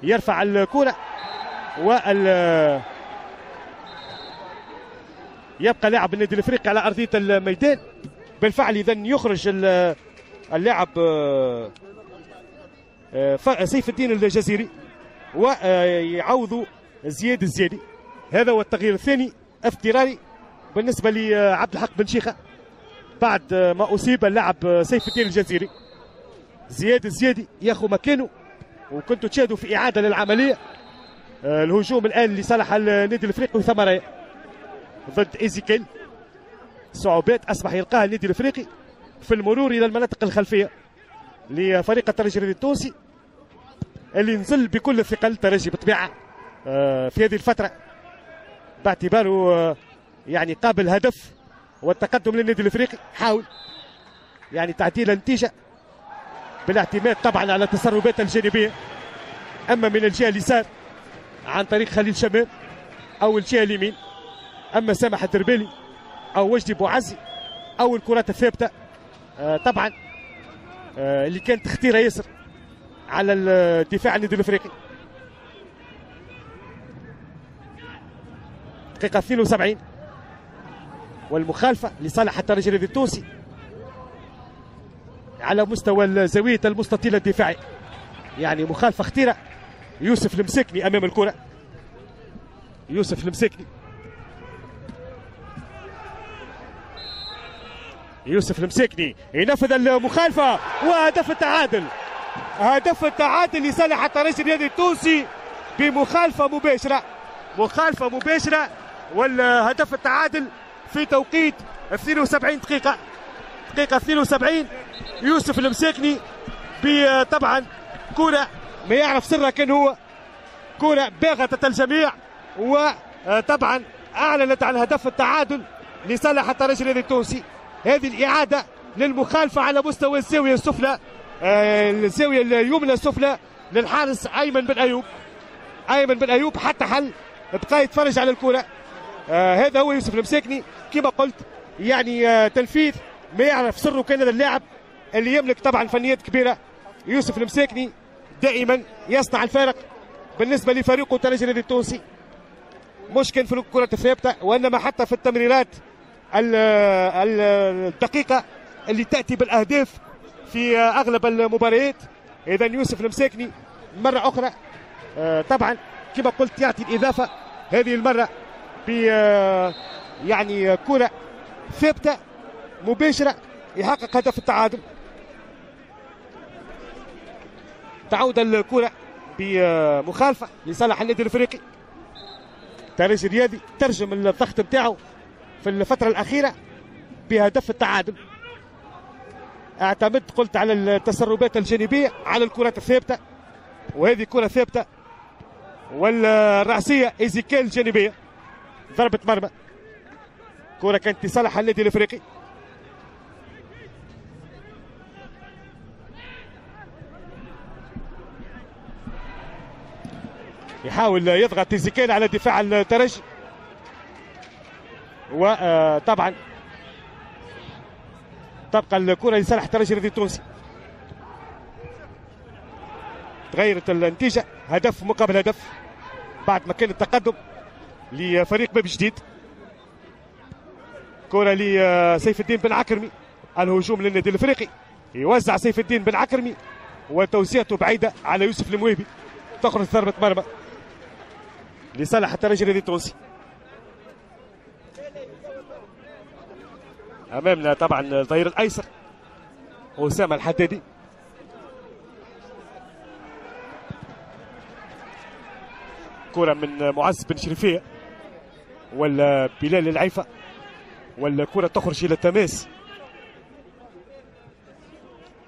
يرفع الكرة، وال يبقى لاعب النادي الافريقي على ارضيه الميدان. بالفعل اذا يخرج اللاعب سيف الدين الجزيري، ويعوض زياد الزيادي. هذا هو التغيير الثاني اضطراري بالنسبه لعبد الحق بن شيخه بعد ما اصيب اللاعب سيف الدين الجزيري، زياد الزيادي ياخذ مكانه، وكنتوا تشاهدوا في اعاده للعمليه. الهجوم الان لصالح النادي الافريقي وثمرة ضد ايزيكيل. صعوبات اصبح يلقاها النادي الافريقي في المرور الى المناطق الخلفيه لفريق الترجي التونسي اللي نزل بكل الثقه للترجي بالطبيعه في هذه الفتره، باعتباره يعني قابل هدف والتقدم للنادي الافريقي حاول يعني تعديل النتيجه بالاعتماد طبعا على التسربات الجانبيه، اما من الجهه اليسار عن طريق خليل شمام او الجهه اليمين، اما سامح الدربالي او وجدي بوعزي او الكرات الثابته آه طبعا آه اللي كانت تختيرها ياسر على الدفاع النادي الافريقي. دقيقه اثنين وسبعين والمخالفه لصالح الترجي التونسي على مستوى الزاويه المستطيله الدفاعي، يعني مخالفه خطيره. يوسف المساكني امام الكره، يوسف المساكني يوسف المساكني ينفذ المخالفه وهدف التعادل، هدف التعادل لصالح الترجي الرياضي التونسي بمخالفه مباشره، مخالفه مباشره والهدف التعادل في توقيت اثنين وسبعين دقيقه، دقيقه اثنين وسبعين. يوسف المساكني بطبعا كره ما يعرف سرها، كان هو كره باغتة الجميع، وطبعا اعلنت عن هدف التعادل لصالح الترجي الرياضي التونسي. هذه الاعاده للمخالفه على مستوى الزاويه السفلى، الزاويه اليمنى السفلى للحارس ايمن بن ايوب، ايمن بن ايوب حتى حل بقى يتفرج على الكره. آه هذا هو يوسف المساكني كما قلت، يعني آه تنفيذ ما يعرف سره كان هذا اللاعب اللي يملك طبعا فنيات كبيره. يوسف المساكني دائما يصنع الفارق بالنسبه لفريقه الترجي الرياضي التونسي، مش كان في الكره الثابته وانما حتى في التمريرات الدقيقه اللي تاتي بالاهداف في آه اغلب المباريات. اذا يوسف المساكني مره اخرى آه طبعا كما قلت يعطي الاضافه هذه المره ب يعني كرة ثابتة مباشرة يحقق هدف التعادل. تعود الكرة بمخالفة لصالح النادي الافريقي. الترجي الرياضي ترجم الضغط نتاعو في الفترة الأخيرة بهدف التعادل. اعتمد قلت على التسربات الجانبية على الكرات الثابتة، وهذه كرة ثابتة والرأسية إيزيكيل الجانبية، ضربة مرمى. كرة كانت لصالح النادي الافريقي. يحاول يضغط إيزيكيل على دفاع الترجي، وطبعا تبقى الكرة لصالح الترجي الرياضي التونسي. تغيرت النتيجة، هدف مقابل هدف بعد ما كان التقدم لفريق باب جديد. كرة لسيف الدين بن عكرمي، الهجوم للنادي الافريقي، يوزع سيف الدين بن عكرمي وتوزيعته بعيدة على يوسف المويبي، تخرج ضربة مرمى لصالح الترجي الرياضي التونسي. أمامنا طبعا الظهير الأيسر أسامة الحدادي، كرة من معز بن شريفية ولا بلال العيفة، ولا كرة تخرج الى تماس،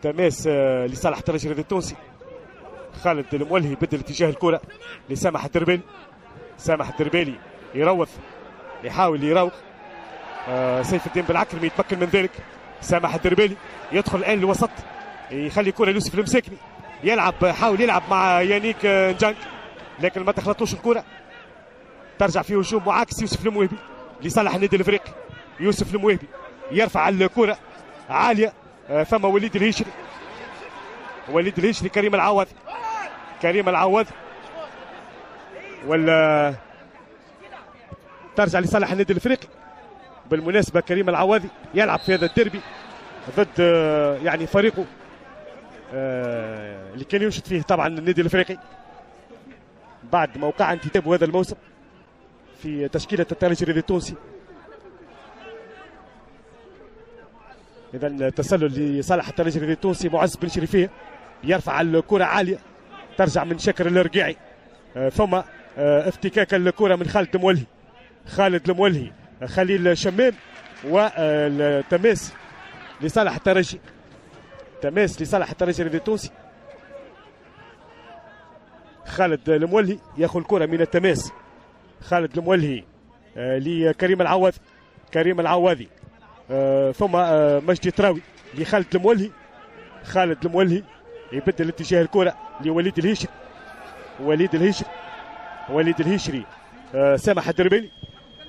تماس لصالح الترجي الرياضي التونسي. خالد المولهي بدل اتجاه الكرة لسامح الدربالي، سامح الدربالي يروض، يحاول يراوغ آه سيف الدين بالعكرمي يتمكن من ذلك. سامح الدربالي يدخل الان للوسط، يخلي كرة ليوسف المساكني يلعب، حاول يلعب مع يانيك نجانك لكن ما تخلطوش الكرة، ترجع في هجوم معاكس يوسف الموهبي لصالح النادي الافريقي. يوسف الموهبي يرفع الكرة عالية، ثم وليد الهيشري، وليد الهيشري كريم العوض، كريم العوض ولا ترجع لصالح النادي الافريقي. بالمناسبة كريم العوضي يلعب في هذا الديربي ضد يعني فريقه اللي كان ينشط فيه طبعا النادي الافريقي بعد موقع انتدابه هذا الموسم في تشكيلة الترجي الرياضي التونسي. اذا تسلل لصالح الترجي التونسي معز بن شريفيه يرفع الكره عاليه ترجع من شكر الرقيعي ثم افتكاك الكره من خالد مولهي خالد المولهي خليل شمام والتماس لصالح الترجي تماس لصالح الترجي التونسي خالد المولهي ياخذ الكره من التماس خالد المولهي لكريم العوض كريم العوادي آه ثم آه مجدي تراوي لخالد المولهي خالد المولهي يبدل اتجاه الكره لوليد الهيشري وليد الهيشري وليد الهيشري آه سامح الدربالي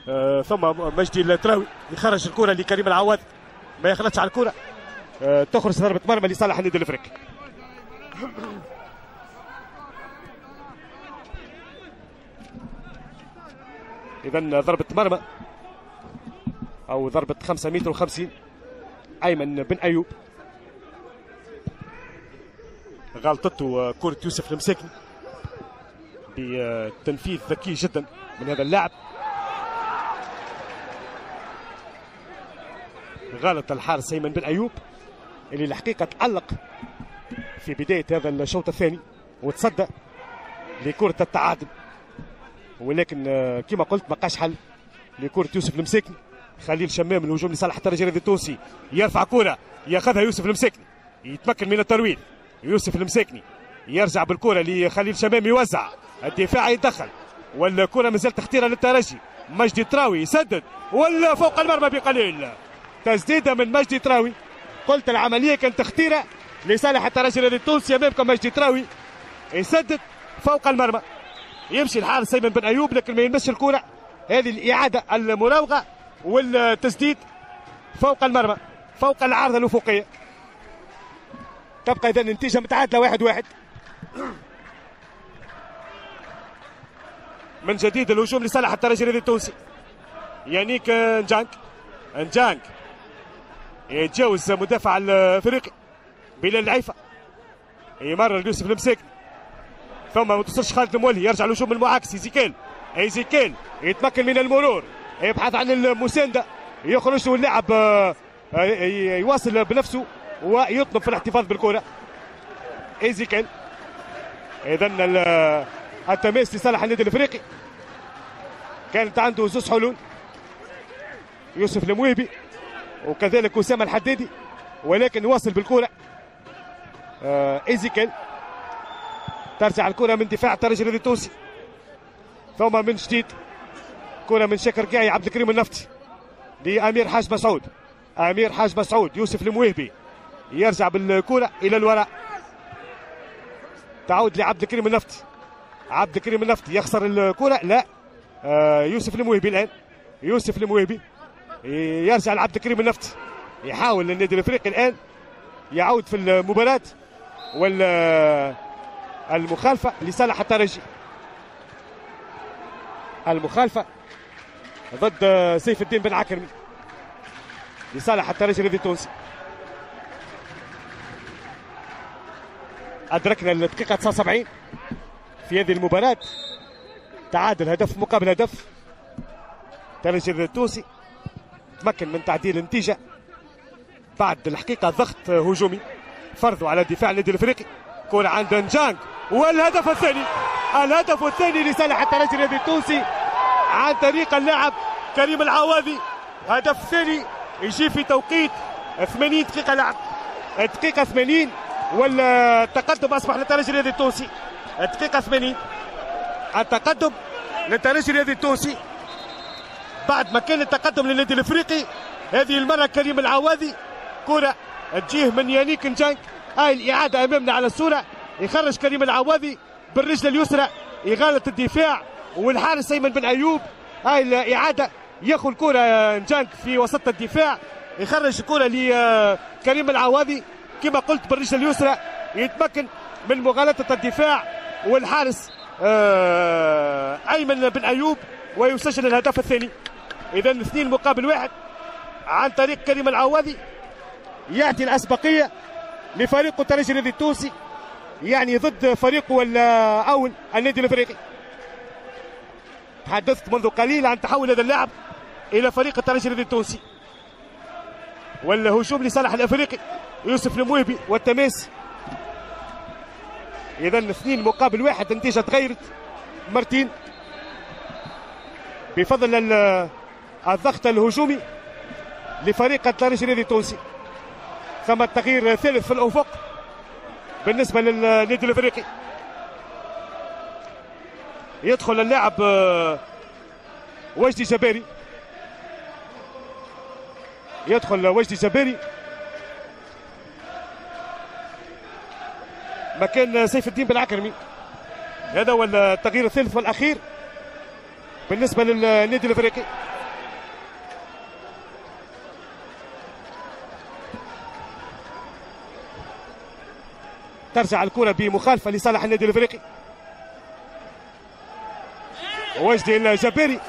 آه ثم مجدي التراوي يخرج الكره لكريم العوادي ما يخلطش على الكره آه تخرج ضربه مرمى لصالح النادي الافريقي. اذا ضربه مرمى أو ضربة خمسة متر وخمسين أيمن بن أيوب غلطته كرة يوسف المساكني بتنفيذ ذكي جدا من هذا اللاعب غلط الحارس أيمن بن أيوب اللي الحقيقة تألق في بداية هذا الشوط الثاني وتصدى لكرة التعادل ولكن كما قلت ما لقاش حل لكرة يوسف المساكني خليل شمام الهجوم لصالح الترجي التونسي يرفع كرة ياخذها يوسف المساكني يتمكن من الترويج يوسف المساكني يرجع بالكرة لخليل شمام يوزع الدفاع يتدخل والكرة مازالت تختيرها للترجي مجدي تراوي يسدد ولا فوق المرمى بقليل تسديدة من مجدي تراوي قلت العملية كانت تختيرها لصالح الترجي التونسي امامكم مجدي تراوي يسدد فوق المرمى يمشي الحارس أيمن بن أيوب لكن ما يلمسش الكرة هذه الإعادة المراوغة والتسديد فوق المرمى فوق العارضه الافقيه تبقى اذا النتيجه متعادله واحد واحد من جديد الهجوم لصالح الترجي التونسي يانيك نجانك نجانك يتجاوز مدافع الافريقي بلال العيفه يمرر يوسف المساكني ثم ما توصلش خالد المولهي يرجع الهجوم المعاكس ايزيكيل ايزيكيل يتمكن من المرور يبحث عن المسانده يخرج واللاعب يواصل بنفسه ويطلب في الاحتفاظ بالكره ايزيكيل اذا التماس لصالح النادي الافريقي كانت عنده زوج حلول يوسف المويبي وكذلك اسامه الحدادي ولكن يواصل بالكره ايزيكيل ترجع الكره من دفاع الترجي التونسي ثم من جديد كرة من شكر رجاعي عبد الكريم النفطي لأمير حاج مسعود أمير حاج مسعود يوسف المويهبي يرجع بالكرة إلى الوراء تعود لعبد الكريم النفطي عبد الكريم النفطي يخسر الكرة لا آه يوسف المويهبي الآن يوسف المويهبي يرجع لعبد الكريم النفطي يحاول النادي الأفريقي الآن يعود في المباراة والمخالفة لصالح الترجي المخالفة ضد سيف الدين بن عكرمي لصالح الترجي الرياضي التونسي أدركنا الدقيقة تسعة وسبعين في هذه المباراة تعادل هدف مقابل هدف الترجي الرياضي التونسي تمكن من تعديل النتيجة بعد الحقيقة ضغط هجومي فرضوا على دفاع النادي الأفريقي كرة عند نجانك والهدف الثاني الهدف الثاني لصالح الترجي الرياضي التونسي عن طريق اللاعب كريم العوادي هدف ثاني يجي في توقيت ثمانين دقيقة لعب دقيقة ثمانين والتقدم أصبح للترجي الرياضي التونسي دقيقة ثمانين التقدم للترجي الرياضي التونسي بعد ما كان التقدم للنادي الأفريقي هذه المرة كريم العوادي كرة تجيه من يانيك نجانك هاي الإعادة أمامنا على الصورة يخرج كريم العوادي بالرجل اليسرى يغالط الدفاع والحارس أيمن بن أيوب هاي الإعادة ياخذ كرة نجانك في وسط الدفاع يخرج الكرة لكريم العوادي كما قلت بالرجل اليسرى يتمكن من مغالطة الدفاع والحارس أيمن بن أيوب ويسجل الهدف الثاني إذا اثنين مقابل واحد عن طريق كريم العوادي يعطي الأسبقية لفريق الترجي الرياضي التونسي يعني ضد فريقه الأول النادي الأفريقي تحدثت منذ قليل عن تحول هذا اللاعب إلى فريق الترجي التونسي والهجوم لصالح الافريقي يوسف الموهبي والتماس. اذا اثنين مقابل واحد النتيجه تغيرت مرتين بفضل الضغط الهجومي لفريق الطريق الرياضي التونسي. ثم التغيير الثالث في الافق بالنسبه للنادي الافريقي. يدخل اللاعب وجدي جباري، يدخل وجدي جباري مكان سيف الدين بن عكرمي. هذا هو التغيير الثالث والاخير بالنسبه للنادي الافريقي. ترجع الكره بمخالفه لصالح النادي الافريقي. وجدي الجباري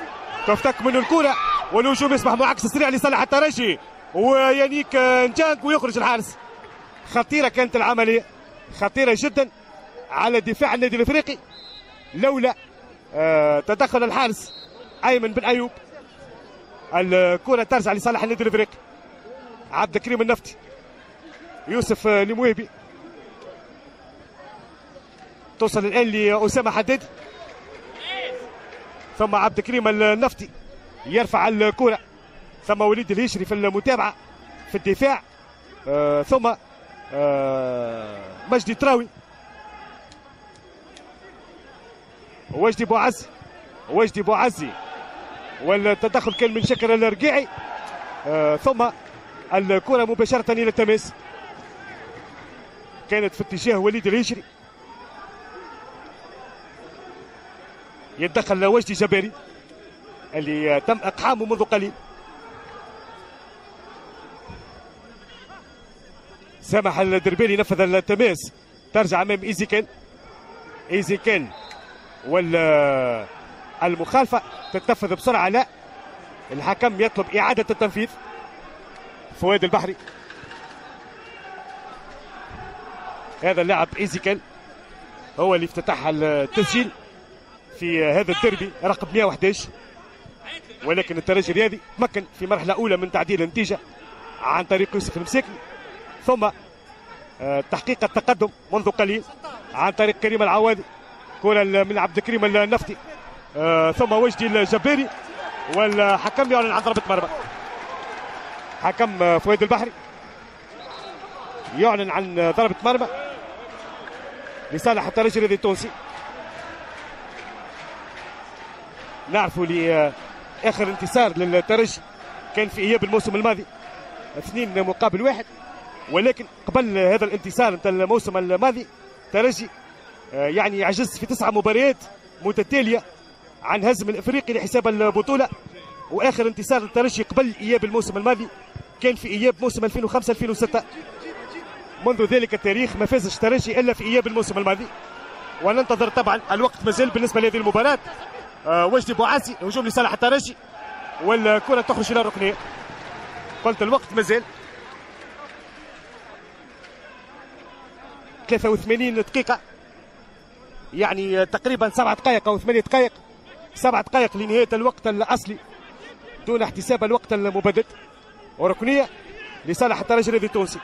تفتك منه الكره والهجوم يصبح معاكس سريع لصالح الترجي ويانيك نجانك ويخرج الحارس. خطيره كانت العمليه، خطيره جدا على دفاع النادي الافريقي لولا آه تدخل الحارس ايمن بن ايوب. الكره ترجع لصالح النادي الافريقي. عبد الكريم النفطي، يوسف الموهبي، توصل الان لاسامه حدادي، ثم عبد الكريم النفطي يرفع الكره، ثم وليد الهشري في المتابعه في الدفاع، آه ثم آه مجدي تراوي، وجدي بوعزي، وجدي بوعزي والتدخل كان من شكر الرقيعي، آه ثم الكره مباشره الى التماس كانت في اتجاه وليد الهشري. يتدخل وجدي جباري اللي تم اقحامه منذ قليل. سامح الدربالي نفذ التماس، ترجع امام ايزيكيل، ايزيكيل والمخالفه تتنفذ بسرعه. لا، الحكم يطلب اعاده التنفيذ. فؤاد البحري، هذا اللاعب ايزيكيل هو اللي افتتح التسجيل في هذا الديربي رقم مئة وأحد عشر، ولكن الترجي الرياضي تمكن في مرحله اولى من تعديل النتيجه عن طريق يوسف المساكني، ثم تحقيق التقدم منذ قليل عن طريق كريم العوادي، كره من عبد الكريم النفطي، ثم وجدي الجباري والحكم يعلن عن ضربه مرمى. حكم فؤاد البحري يعلن عن ضربه مرمى لصالح الترجي الرياضي التونسي. نعرفوا لي اخر انتصار للترجي كان في اياب الموسم الماضي اثنين مقابل واحد، ولكن قبل هذا الانتصار نتاع الموسم الماضي الترجي يعني عجز في تسعه مباريات متتاليه عن هزم الافريقي لحساب البطوله، واخر انتصار للترجي قبل اياب الموسم الماضي كان في اياب موسم ألفين وخمسة ألفين وستة. منذ ذلك التاريخ ما فازش الترجي الا في اياب الموسم الماضي. وننتظر طبعا، الوقت مازال بالنسبه لهذه المباراه. وجدي بوعزي هجوم لصالح الترجي والكره تخرج الى الركنيه. قلت الوقت مازال ثلاثة وثمانين دقيقه، يعني تقريبا سبع دقائق او ثمان دقائق، سبع دقائق لنهايه الوقت الاصلي دون احتساب الوقت المبدد. وركنيه لصالح الترجي الرياضي التونسي.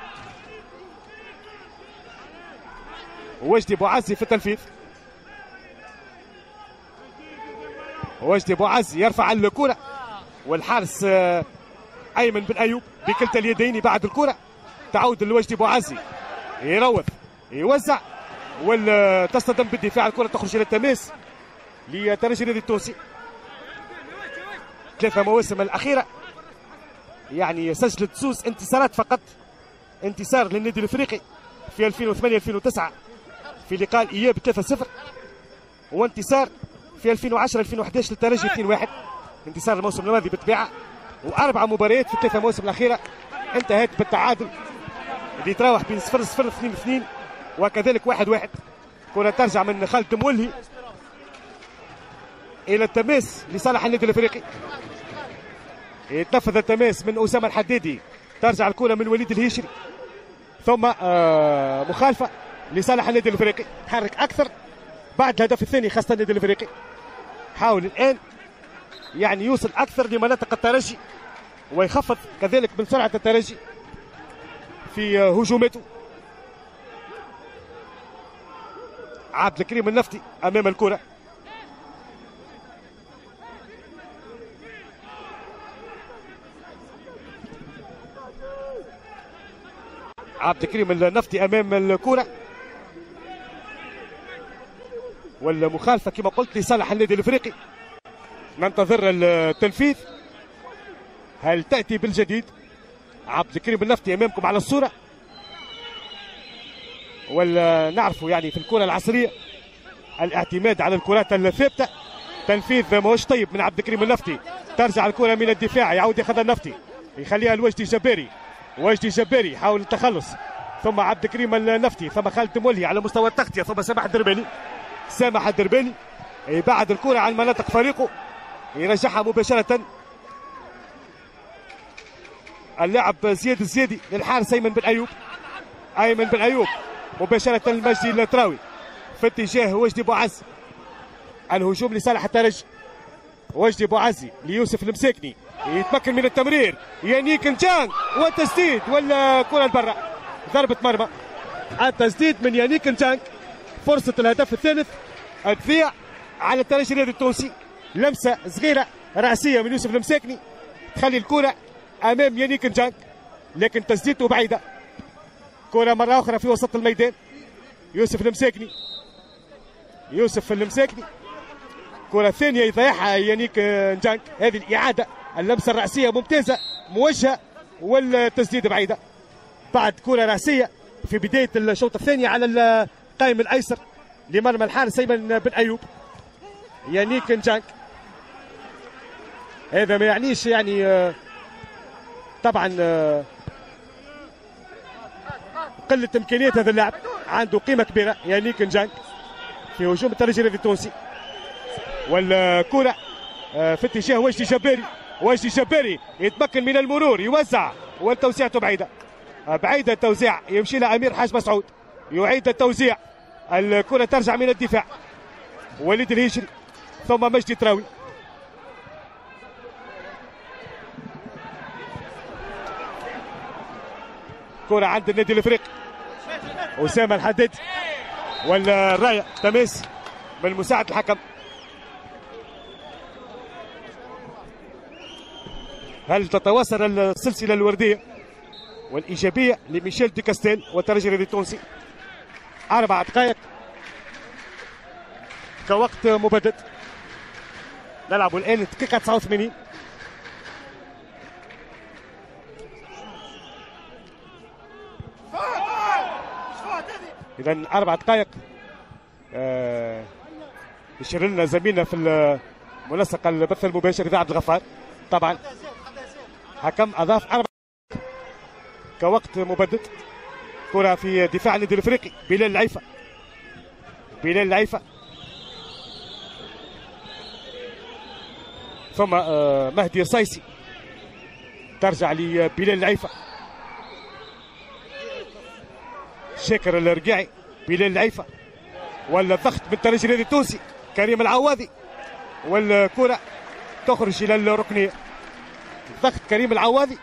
وجدي بوعزي في التنفيذ، وجدي بوعزي يرفع الكرة والحارس أيمن بن أيوب بكلتا اليدين بعد الكرة. تعود لوجدي بوعزي، يروض، يوزع، وتصطدم بالدفاع، الكرة تخرج إلى التماس لترجي النادي التونسي. ثلاثة مواسم الأخيرة يعني سجلت سوس انتصارات فقط، انتصار للنادي الأفريقي في ألفين وثمانية ألفين وتسعة في لقاء الإياب ثلاثة صفر، وانتصار في ألفين وعشرة ألفين وأحد عشر للترجي اثنين واحد، انتصار الموسم الماضي بالطبيعه. واربع مباريات في الثلاثه مواسم الاخيره انتهت بالتعادل اللي يتراوح بين صفر صفر اثنين اثنين وكذلك واحد واحد. كره ترجع من خالد مولهي الى التماس لصالح النادي الافريقي. يتنفذ التماس من اسامه الحدادي، ترجع الكره من وليد الهشري، ثم آه مخالفه لصالح النادي الافريقي. تحرك اكثر بعد الهدف الثاني خاصه النادي الافريقي، حاول الان يعني يوصل اكثر لمناطق الترجي ويخفض كذلك من سرعه الترجي في هجوماته. عبد الكريم النفطي امام الكره. عبد الكريم النفطي امام الكره والمخالفه كما قلت لصالح النادي الافريقي. ننتظر التنفيذ. هل تاتي بالجديد؟ عبد الكريم النفطي امامكم على الصوره. ولا نعرفوا يعني في الكره العصريه الاعتماد على الكرات الثابته. تنفيذ ماهوش طيب من عبد الكريم النفطي. ترجع الكره من الدفاع، يعود ياخذها النفطي يخليها لوجدي جباري. وجدي جباري يحاول التخلص، ثم عبد الكريم النفطي، ثم خالد مولهي على مستوى التغطيه، ثم سامح الدربالي. سامح الدربالي يبعد الكره عن مناطق فريقه، يرجعها مباشره اللاعب زياد الزيادي للحارس ايمن بن ايوب. ايمن بن ايوب مباشره لمجدي التراوي في اتجاه وجدي بوعزي. الهجوم لصالح الترجي. وجدي بوعزي ليوسف المساكني، يتمكن من التمرير. يانيك نجانك والتسديد ولا كره لبرا. ضربه مرمى. التسديد من يانيك نجانك. فرصه الهدف الثالث تضيع على الترجي الرياضي التونسي. لمسه صغيره راسيه من يوسف المساكني تخلي الكره امام يانيك نجانك، لكن تسديدته بعيده. كره مره اخرى في وسط الميدان. يوسف المساكني. يوسف المساكني. كره ثانيه يضيعها يانيك نجانك. هذه الاعاده. اللمسه الراسيه ممتازه موجهه والتسديده بعيده. بعد كره راسيه في بدايه الشوط الثاني على القائم الايسر لمرمى الحارس ايمن بن ايوب. يانيك نجانك. هذا ما يعنيش يعني طبعا قله امكانيات هذا اللاعب، عنده قيمه كبيره يانيك نجانك في هجوم الترجي الرياضي التونسي. والكره في اتجاه وجدي جباري. وجدي جباري يتمكن من المرور، يوزع وتوزيعته بعيده. بعيده التوزيع، يمشي لها امير حاج مسعود، يعيد التوزيع. الكره ترجع من الدفاع. وليد الهيشري ثم مجدي تراوي. كرة عند النادي الافريقي. اسامه الحداد والرايه تماس من مساعد الحكم. هل تتواصل السلسله الورديه والايجابيه لميشيل دوكاستيل والترجي الرياضي التونسي؟ اربع دقائق كوقت مبدد. نلعب الان دقيقه تسعة وثمانين. إذا أربع دقائق. آه يشير لنا زميلنا في المنسق البث المباشر إذا عبد الغفار طبعا. حكم أضاف أربع دقائق كوقت مبدد. كرة في دفاع النادي الأفريقي. بلال العيفة. بلال العيفة ثم آه مهدي رصايسي. ترجع لبلال العيفة. شاكر الرجاعي. بلال العيفة ولا الضغط من الترجي الرياضي التونسي. كريم العوادي والكرة تخرج إلى الركنية. ضغط كريم العوادي.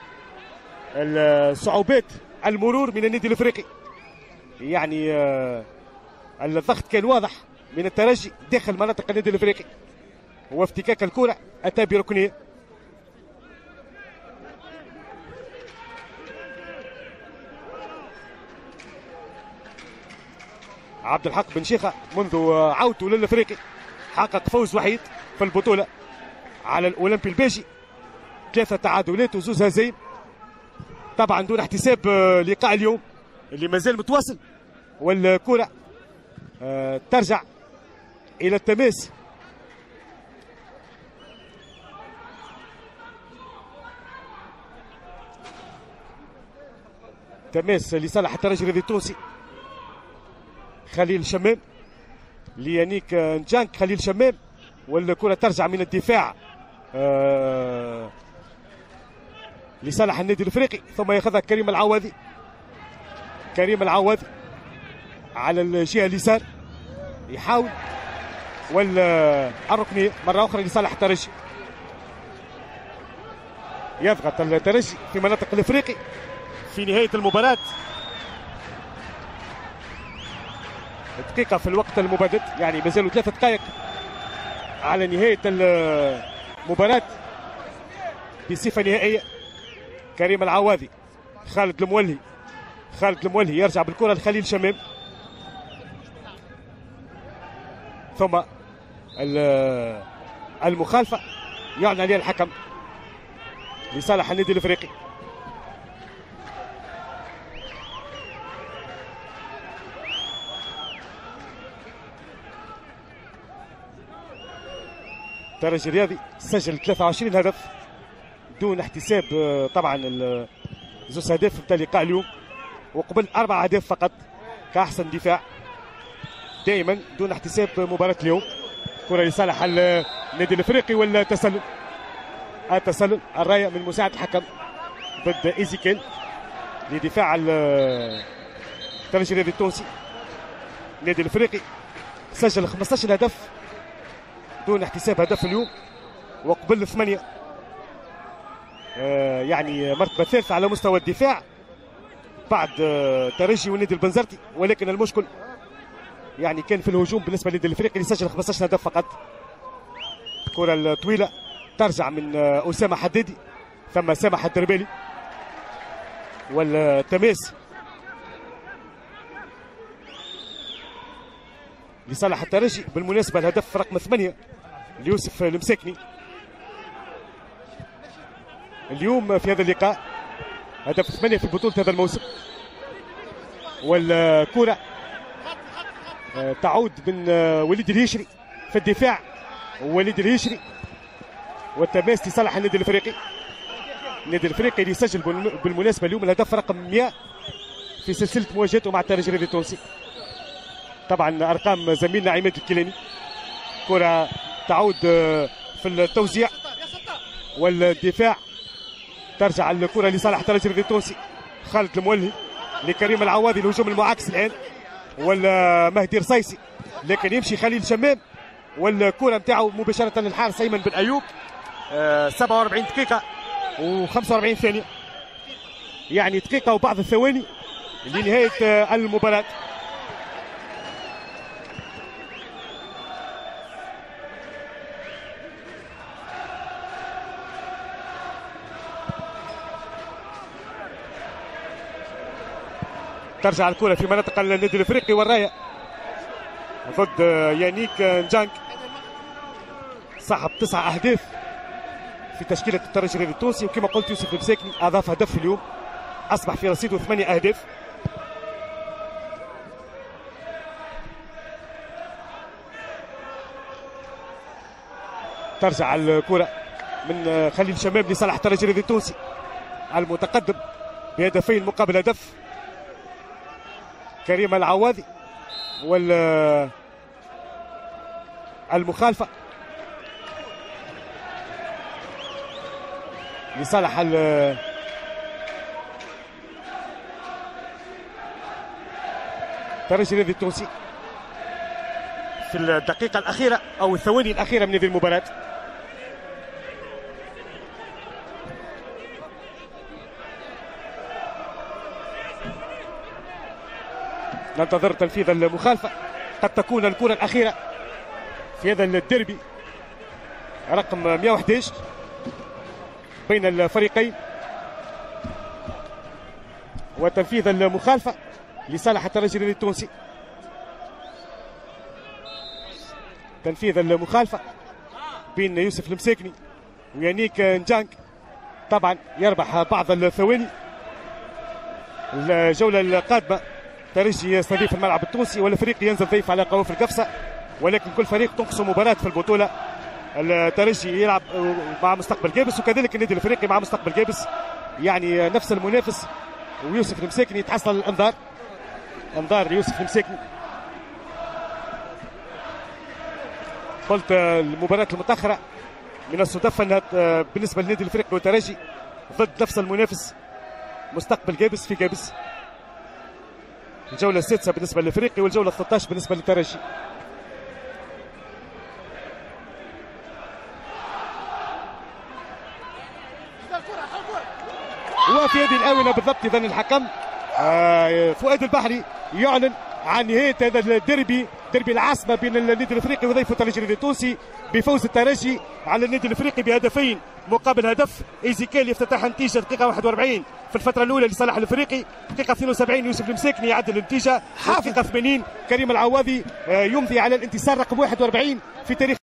الصعوبات المرور من النادي الأفريقي. يعني الضغط كان واضح من الترجي داخل مناطق النادي الأفريقي. وافتكاك الكرة أتى بركنية. عبد الحق بن شيخة منذ عودته للافريقي حقق فوز وحيد في البطوله على الاولمبي الباجي. ثلاثه تعادلات وزوز هزايم طبعا دون احتساب لقاء اليوم اللي مازال متواصل. والكره ترجع الى التماس. تماس لصالح الترجي الرياضي التونسي. خليل شمام ليانيك نجانك. خليل شمام والكرة ترجع من الدفاع آه لصالح النادي الافريقي، ثم ياخذها كريم العوادي. كريم العوادي على الجهة اليسار يحاول والركنية مرة أخرى لصالح الترجي. يضغط الترجي في مناطق الافريقي في نهاية المباراة. دقيقة في الوقت المبادل، يعني مازالوا ثلاثة دقائق على نهاية المباراة بصفة نهائية. كريم العوادي، خالد المولهي، خالد المولهي يرجع بالكرة لخليل شمام، ثم المخالفة يعلن عليها الحكم لصالح النادي الافريقي. الترجي الرياضي سجل ثلاثة وعشرين هدف دون احتساب طبعا زوج اهداف نتاع اللقاء اليوم، وقبل أربع أهداف فقط كأحسن دفاع دائما دون احتساب مباراة اليوم. كرة لصالح النادي الافريقي والتسلل، التسلل الراية من مساعد الحكم ضد إيزيكيل لدفاع الترجي الرياضي التونسي. النادي الافريقي سجل خمسة عشر هدف دون احتساب هدف اليوم، وقبل ثمانية، آه يعني مرتبة ثالثة على مستوى الدفاع بعد آه ترجي والنادي البنزرتي، ولكن المشكل يعني كان في الهجوم بالنسبة للنادي الافريقي اللي سجل خمسة عشر هدف فقط. الكرة الطويلة ترجع من آه أسامة حدادي، ثم سامح الدربالي والتماس لصالح الترجي. بالمناسبة الهدف رقم ثمانية ليوسف المساكني اليوم في هذا اللقاء، هدف ثمانية في بطولة هذا الموسم. والكرة تعود من وليد الهشري في الدفاع، وليد الهشري والتماس لصالح النادي الافريقي. النادي الافريقي اللي سجل بالمناسبة اليوم الهدف رقم مئة في سلسلة مواجهاته مع الترجي الرياضي التونسي. طبعا ارقام زميلنا عماد الكيلاني. كرة تعود في التوزيع والدفاع، ترجع الكرة لصالح الترجي الرياضي التونسي. خالد المولهي لكريم العوادي، الهجوم المعاكس الان والمهدي رصيصي، لكن يمشي خليل شمام والكرة نتاعو مباشرة للحارس ايمن بن ايوب. أه سبعة وأربعين دقيقة وخمسة وأربعين ثانية، يعني دقيقة وبعض الثواني لنهاية المباراة. ترجع الكرة في منطقة النادي الافريقي والراية ضد يانيك نجانك صاحب تسعة اهداف في تشكيلة الترجي الرياضي التونسي، وكما قلت يوسف المساكني اضاف هدف اليوم، اصبح في رصيده ثمانية اهداف. ترجع الكرة من خليل شمام لصالح الترجي الرياضي التونسي المتقدم بهدفين مقابل هدف. كريم العوادي وال المخالفة لصالح ال الترجي الرياضي التونسي في الدقيقة الأخيرة أو الثواني الأخيرة من هذه المباراة. ننتظر تنفيذ المخالفة، قد تكون الكرة الأخيرة في هذا الديربي رقم مئة وأحد عشر بين الفريقين، وتنفيذ المخالفة لصالح الترجي الرياضي التونسي. تنفيذ المخالفة بين يوسف المساكني ويانيك نجانك، طبعا يربح بعض الثواني. الجولة القادمة الترجي يستضيف الملعب التونسي والفريق ينزل ضيف على قوافل القفصة، ولكن كل فريق تنقصه مباراة في البطولة. الترجي يلعب مع مستقبل جابس، وكذلك النادي الافريقي مع مستقبل جابس، يعني نفس المنافس. ويوسف المساكني يتحصل الانذار، انذار ليوسف المساكني. قلت المباراة المتأخرة من الصدفة انها بالنسبة للنادي الافريقي والترجي ضد نفس المنافس مستقبل جابس في جابس. الجولة السادسة بالنسبة للإفريقي والجولة الثلاثة عشر بالنسبة للترجي. وفي هذه الآونة بالضبط إذن الحكم فؤاد البحري يعلن عن نهاية هذا الديربي، ديربي العاصمة بين النادي الإفريقي وضيفه الجزائري التونسي بفوز الترجي على النادي الإفريقي بهدفين مقابل هدف. إيزيكيل يفتتح النتيجة دقيقة واحد وأربعين في الفترة الأولى لصالح الإفريقي، دقيقة اثنين وسبعين يوسف المساكني يعدل النتيجة، دقيقة ثمانين كريم العوادي يمضي على الانتصار رقم واحد وأربعين في تاريخ